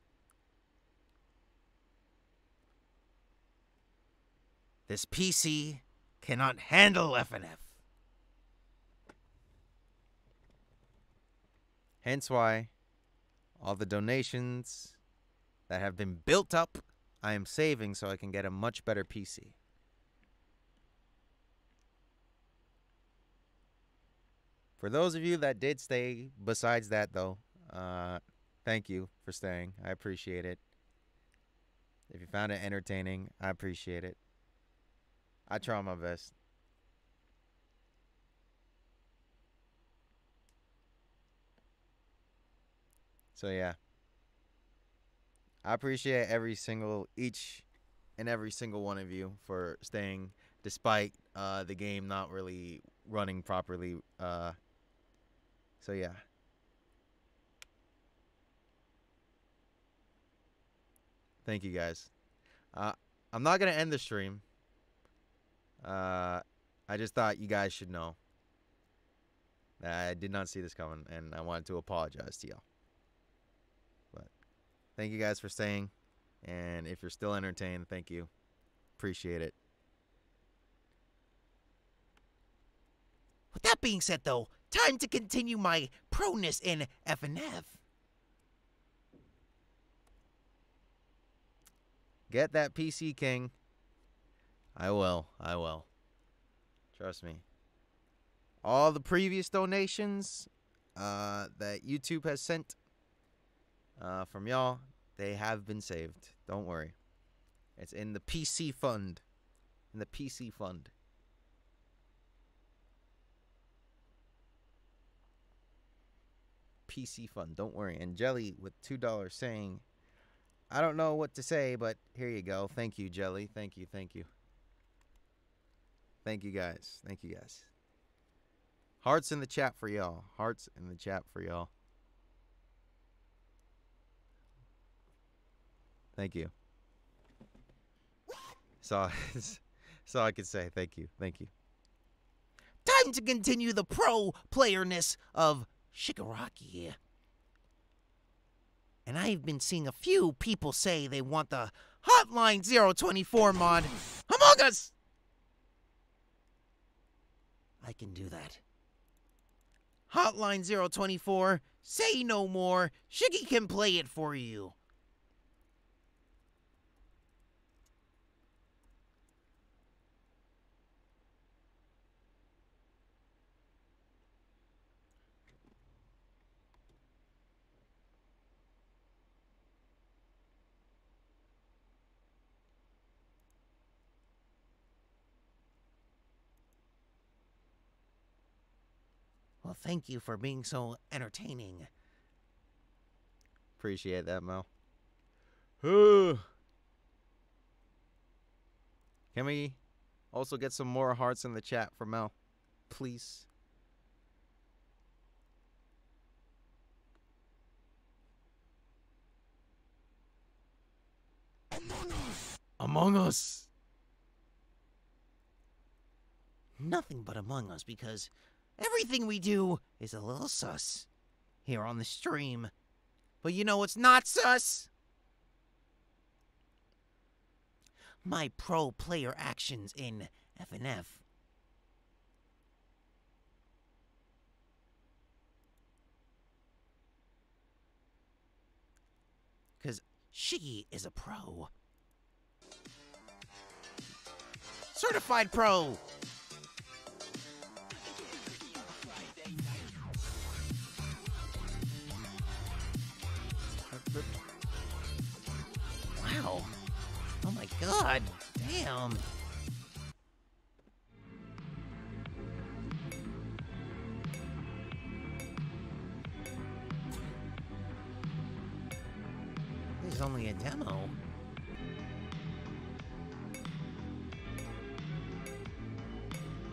This PC cannot handle FNF. Hence why all the donations that have been built up, I am saving so I can get a much better PC. For those of you that did stay, besides that though, thank you for staying. I appreciate it. If you found it entertaining, I appreciate it. I try my best. So yeah. I appreciate each and every single one of you for staying despite the game not really running properly. So yeah. Thank you guys. I'm not going to end the stream. I just thought you guys should know that I did not see this coming, and I wanted to apologize to y'all. But thank you guys for staying, and if you're still entertained, thank you. Appreciate it. With that being said, though, Time to continue my proness in FNF. Get that PC, King. I will. I will. Trust me. All the previous donations that YouTube has sent from y'all, they have been saved. Don't worry. It's in the PC fund. In the PC fund. PC fund. Don't worry. And Jelly with $2 saying, I don't know what to say, but here you go. Thank you, Jelly. Thank you. Thank you. Thank you, guys. Thank you, guys. Hearts in the chat for y'all. Hearts in the chat for y'all. Thank you. So I could say thank you. Thank you. Time to continue the pro playerness of Shigaraki. And I've been seeing a few people say they want the Hotline 024 mod Among Us. I can do that. Hotline 024, say no more. Shiggy can play it for you. Well, thank you for being so entertaining. Appreciate that, Mel. Can we also get some more hearts in the chat for Mel? Please. Among Us! Among Us! Nothing but Among Us, because everything we do is a little sus here on the stream. But you know what's not sus? My pro player actions in FNF. Because she is a pro. Certified pro! Wow. Oh my god. Damn. This is only a demo.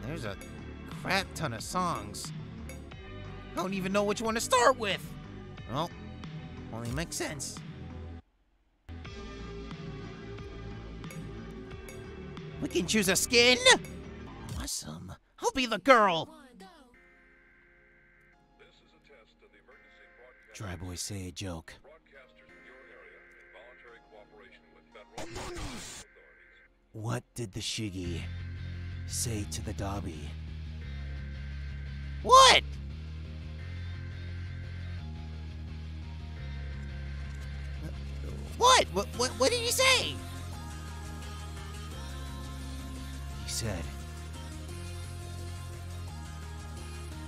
There's a crap ton of songs. I don't even know which one to start with. Well, only makes sense. We can choose a skin? Awesome. I'll be the girl. Dry boy say a joke. What did the Shiggy say to the Dabi? What? What? What did he say? Said.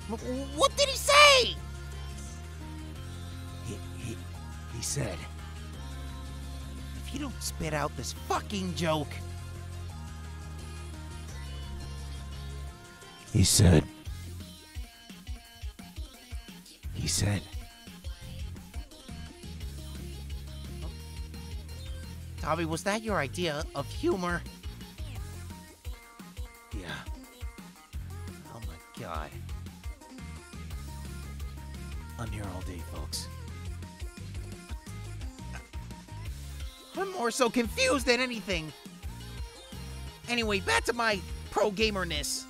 What did he say? He said, if you don't spit out this fucking joke. He said. Tommy, was that your idea of humor? God. I'm here all day, folks. I'm more so confused than anything. Anyway, back to my pro-gamerness.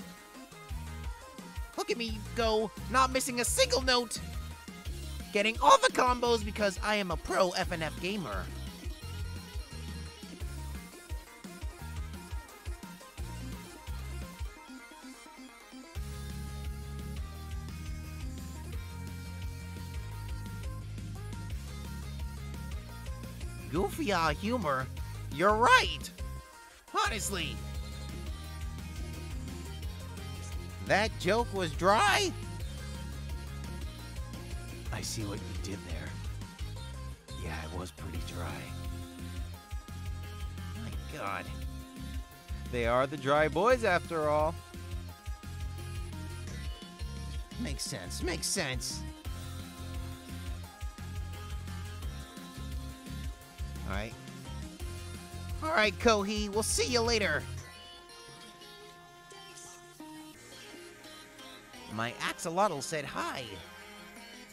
Look at me go, not missing a single note. Getting all the combos because I am a pro-FNF gamer. goofy humor, you're right. Honestly. That joke was dry? I see what you did there. Yeah, it was pretty dry. My God. They are the Dry Boys after all. Makes sense, makes sense. Alright. Alright, Kohee, we'll see you later. My axolotl said hi.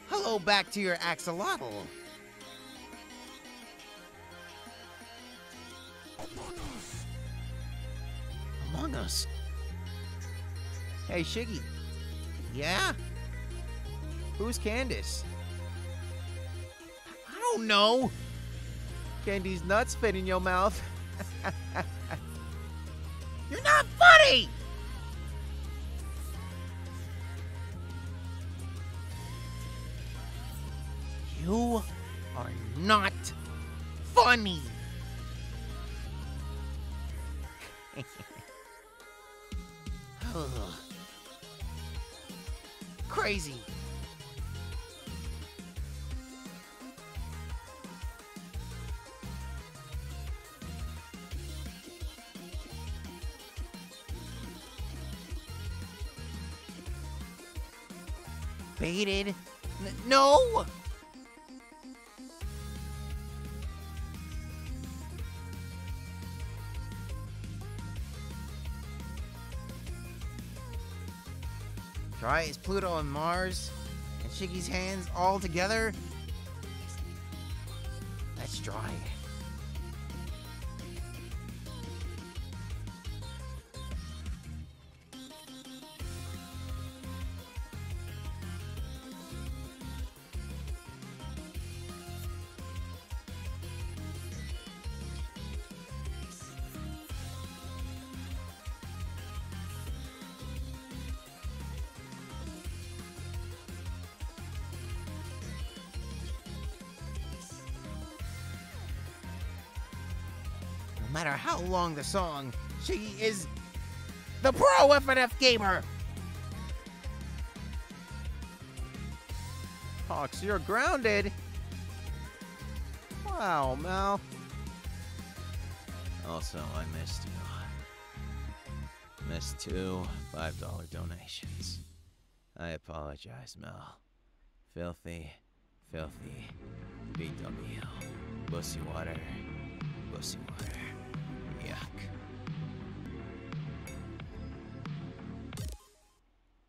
Hello back to your axolotl. Among Us. Hey, Shiggy. Yeah? Who's Candace? I don't know. Candy's nuts fit in your mouth. You're not funny! You are not funny. Crazy. Baited? No! Dry as Pluto and Mars, and Shiggy's hands all together? That's dry. No matter how long the song, she is the pro FNF gamer! Hawks, you're grounded! Wow, Mal. Also, I missed you. Missed two $5 donations. I apologize, Mal. Filthy, filthy, BWL. Bussy water, bussy water. Yuck.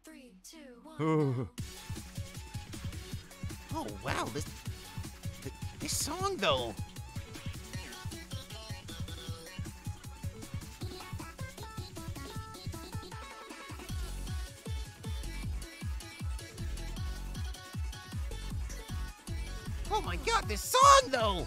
3, 2, 1. Oh wow, this song though. Oh my God, this song though.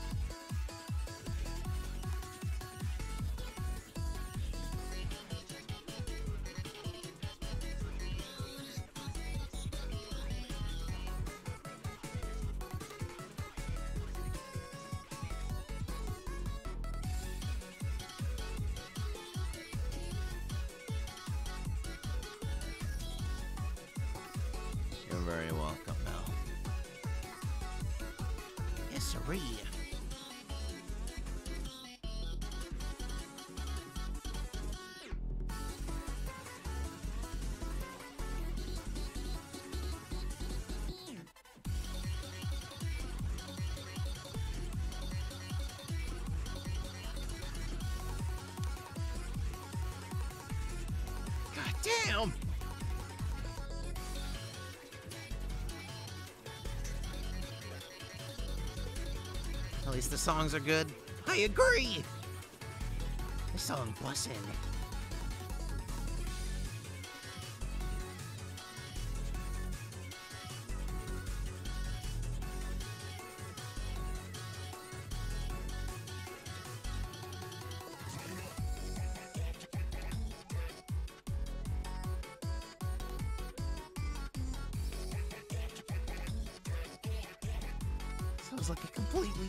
Damn! At least the songs are good. I agree! This song bussin'.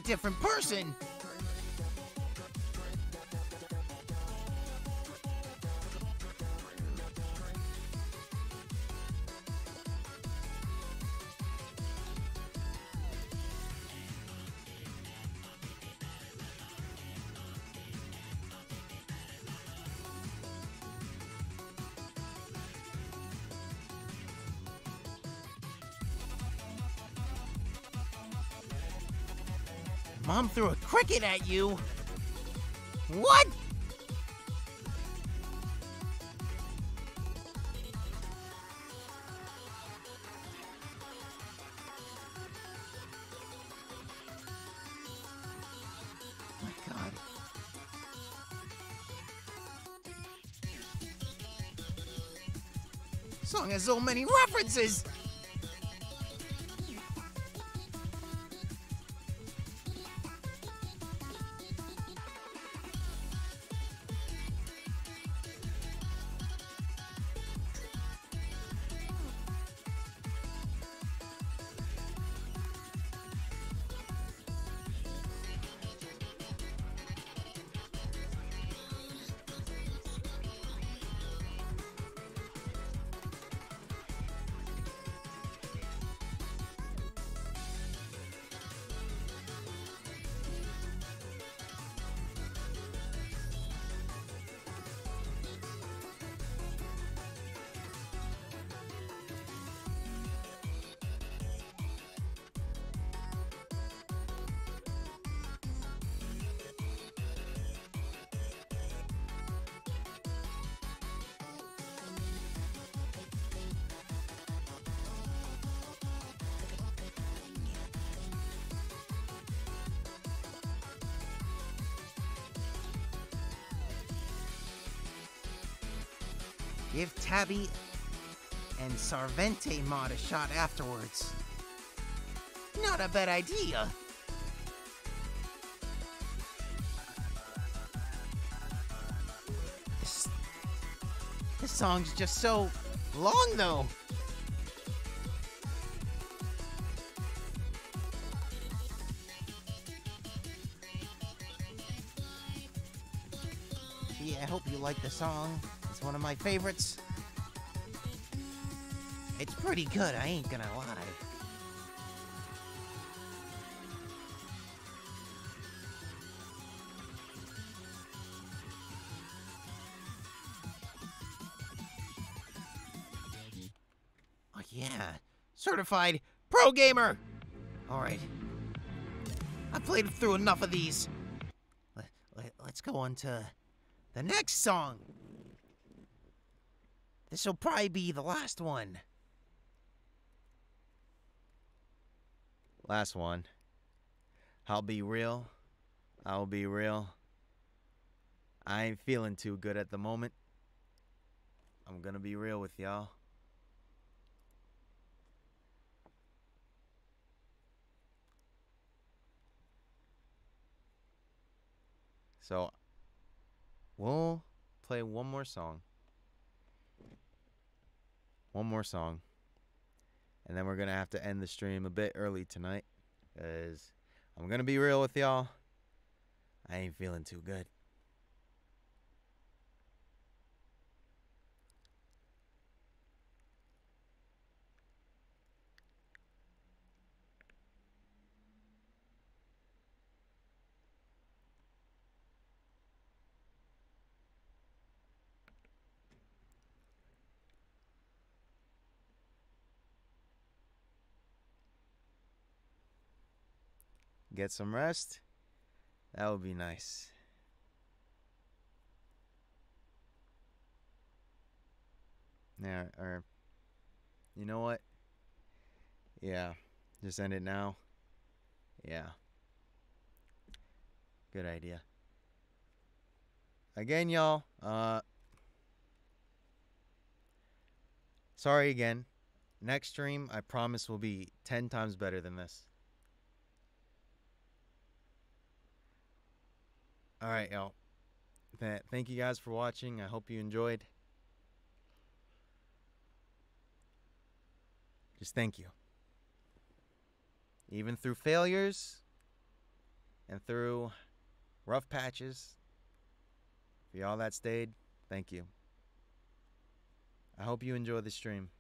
Different person. Mom threw a cricket at you. What? Song has so many references! Give Tabby and Sarvente mod a shot afterwards. Not a bad idea. This song's just so long though. Yeah, I hope you like the song. It's one of my favorites. It's pretty good, I ain't gonna lie. Oh yeah, certified pro gamer. All right, I played through enough of these. Let's go on to the next song. This will probably be the last one. Last one. I'll be real. I'll be real. I ain't feeling too good at the moment. I'm gonna be real with y'all. So, we'll play one more song. And then we're going to have to end the stream a bit early tonight, because I'm going to be real with y'all. I ain't feeling too good. Get some rest. That would be nice. Yeah, or you know what? Yeah, just end it now. Yeah. Good idea. Again, y'all. Sorry again. Next stream, I promise, will be 10 times better than this. All right, y'all. Thank you guys for watching. I hope you enjoyed. Just thank you. Even through failures and through rough patches, for y'all that stayed, thank you. I hope you enjoy the stream.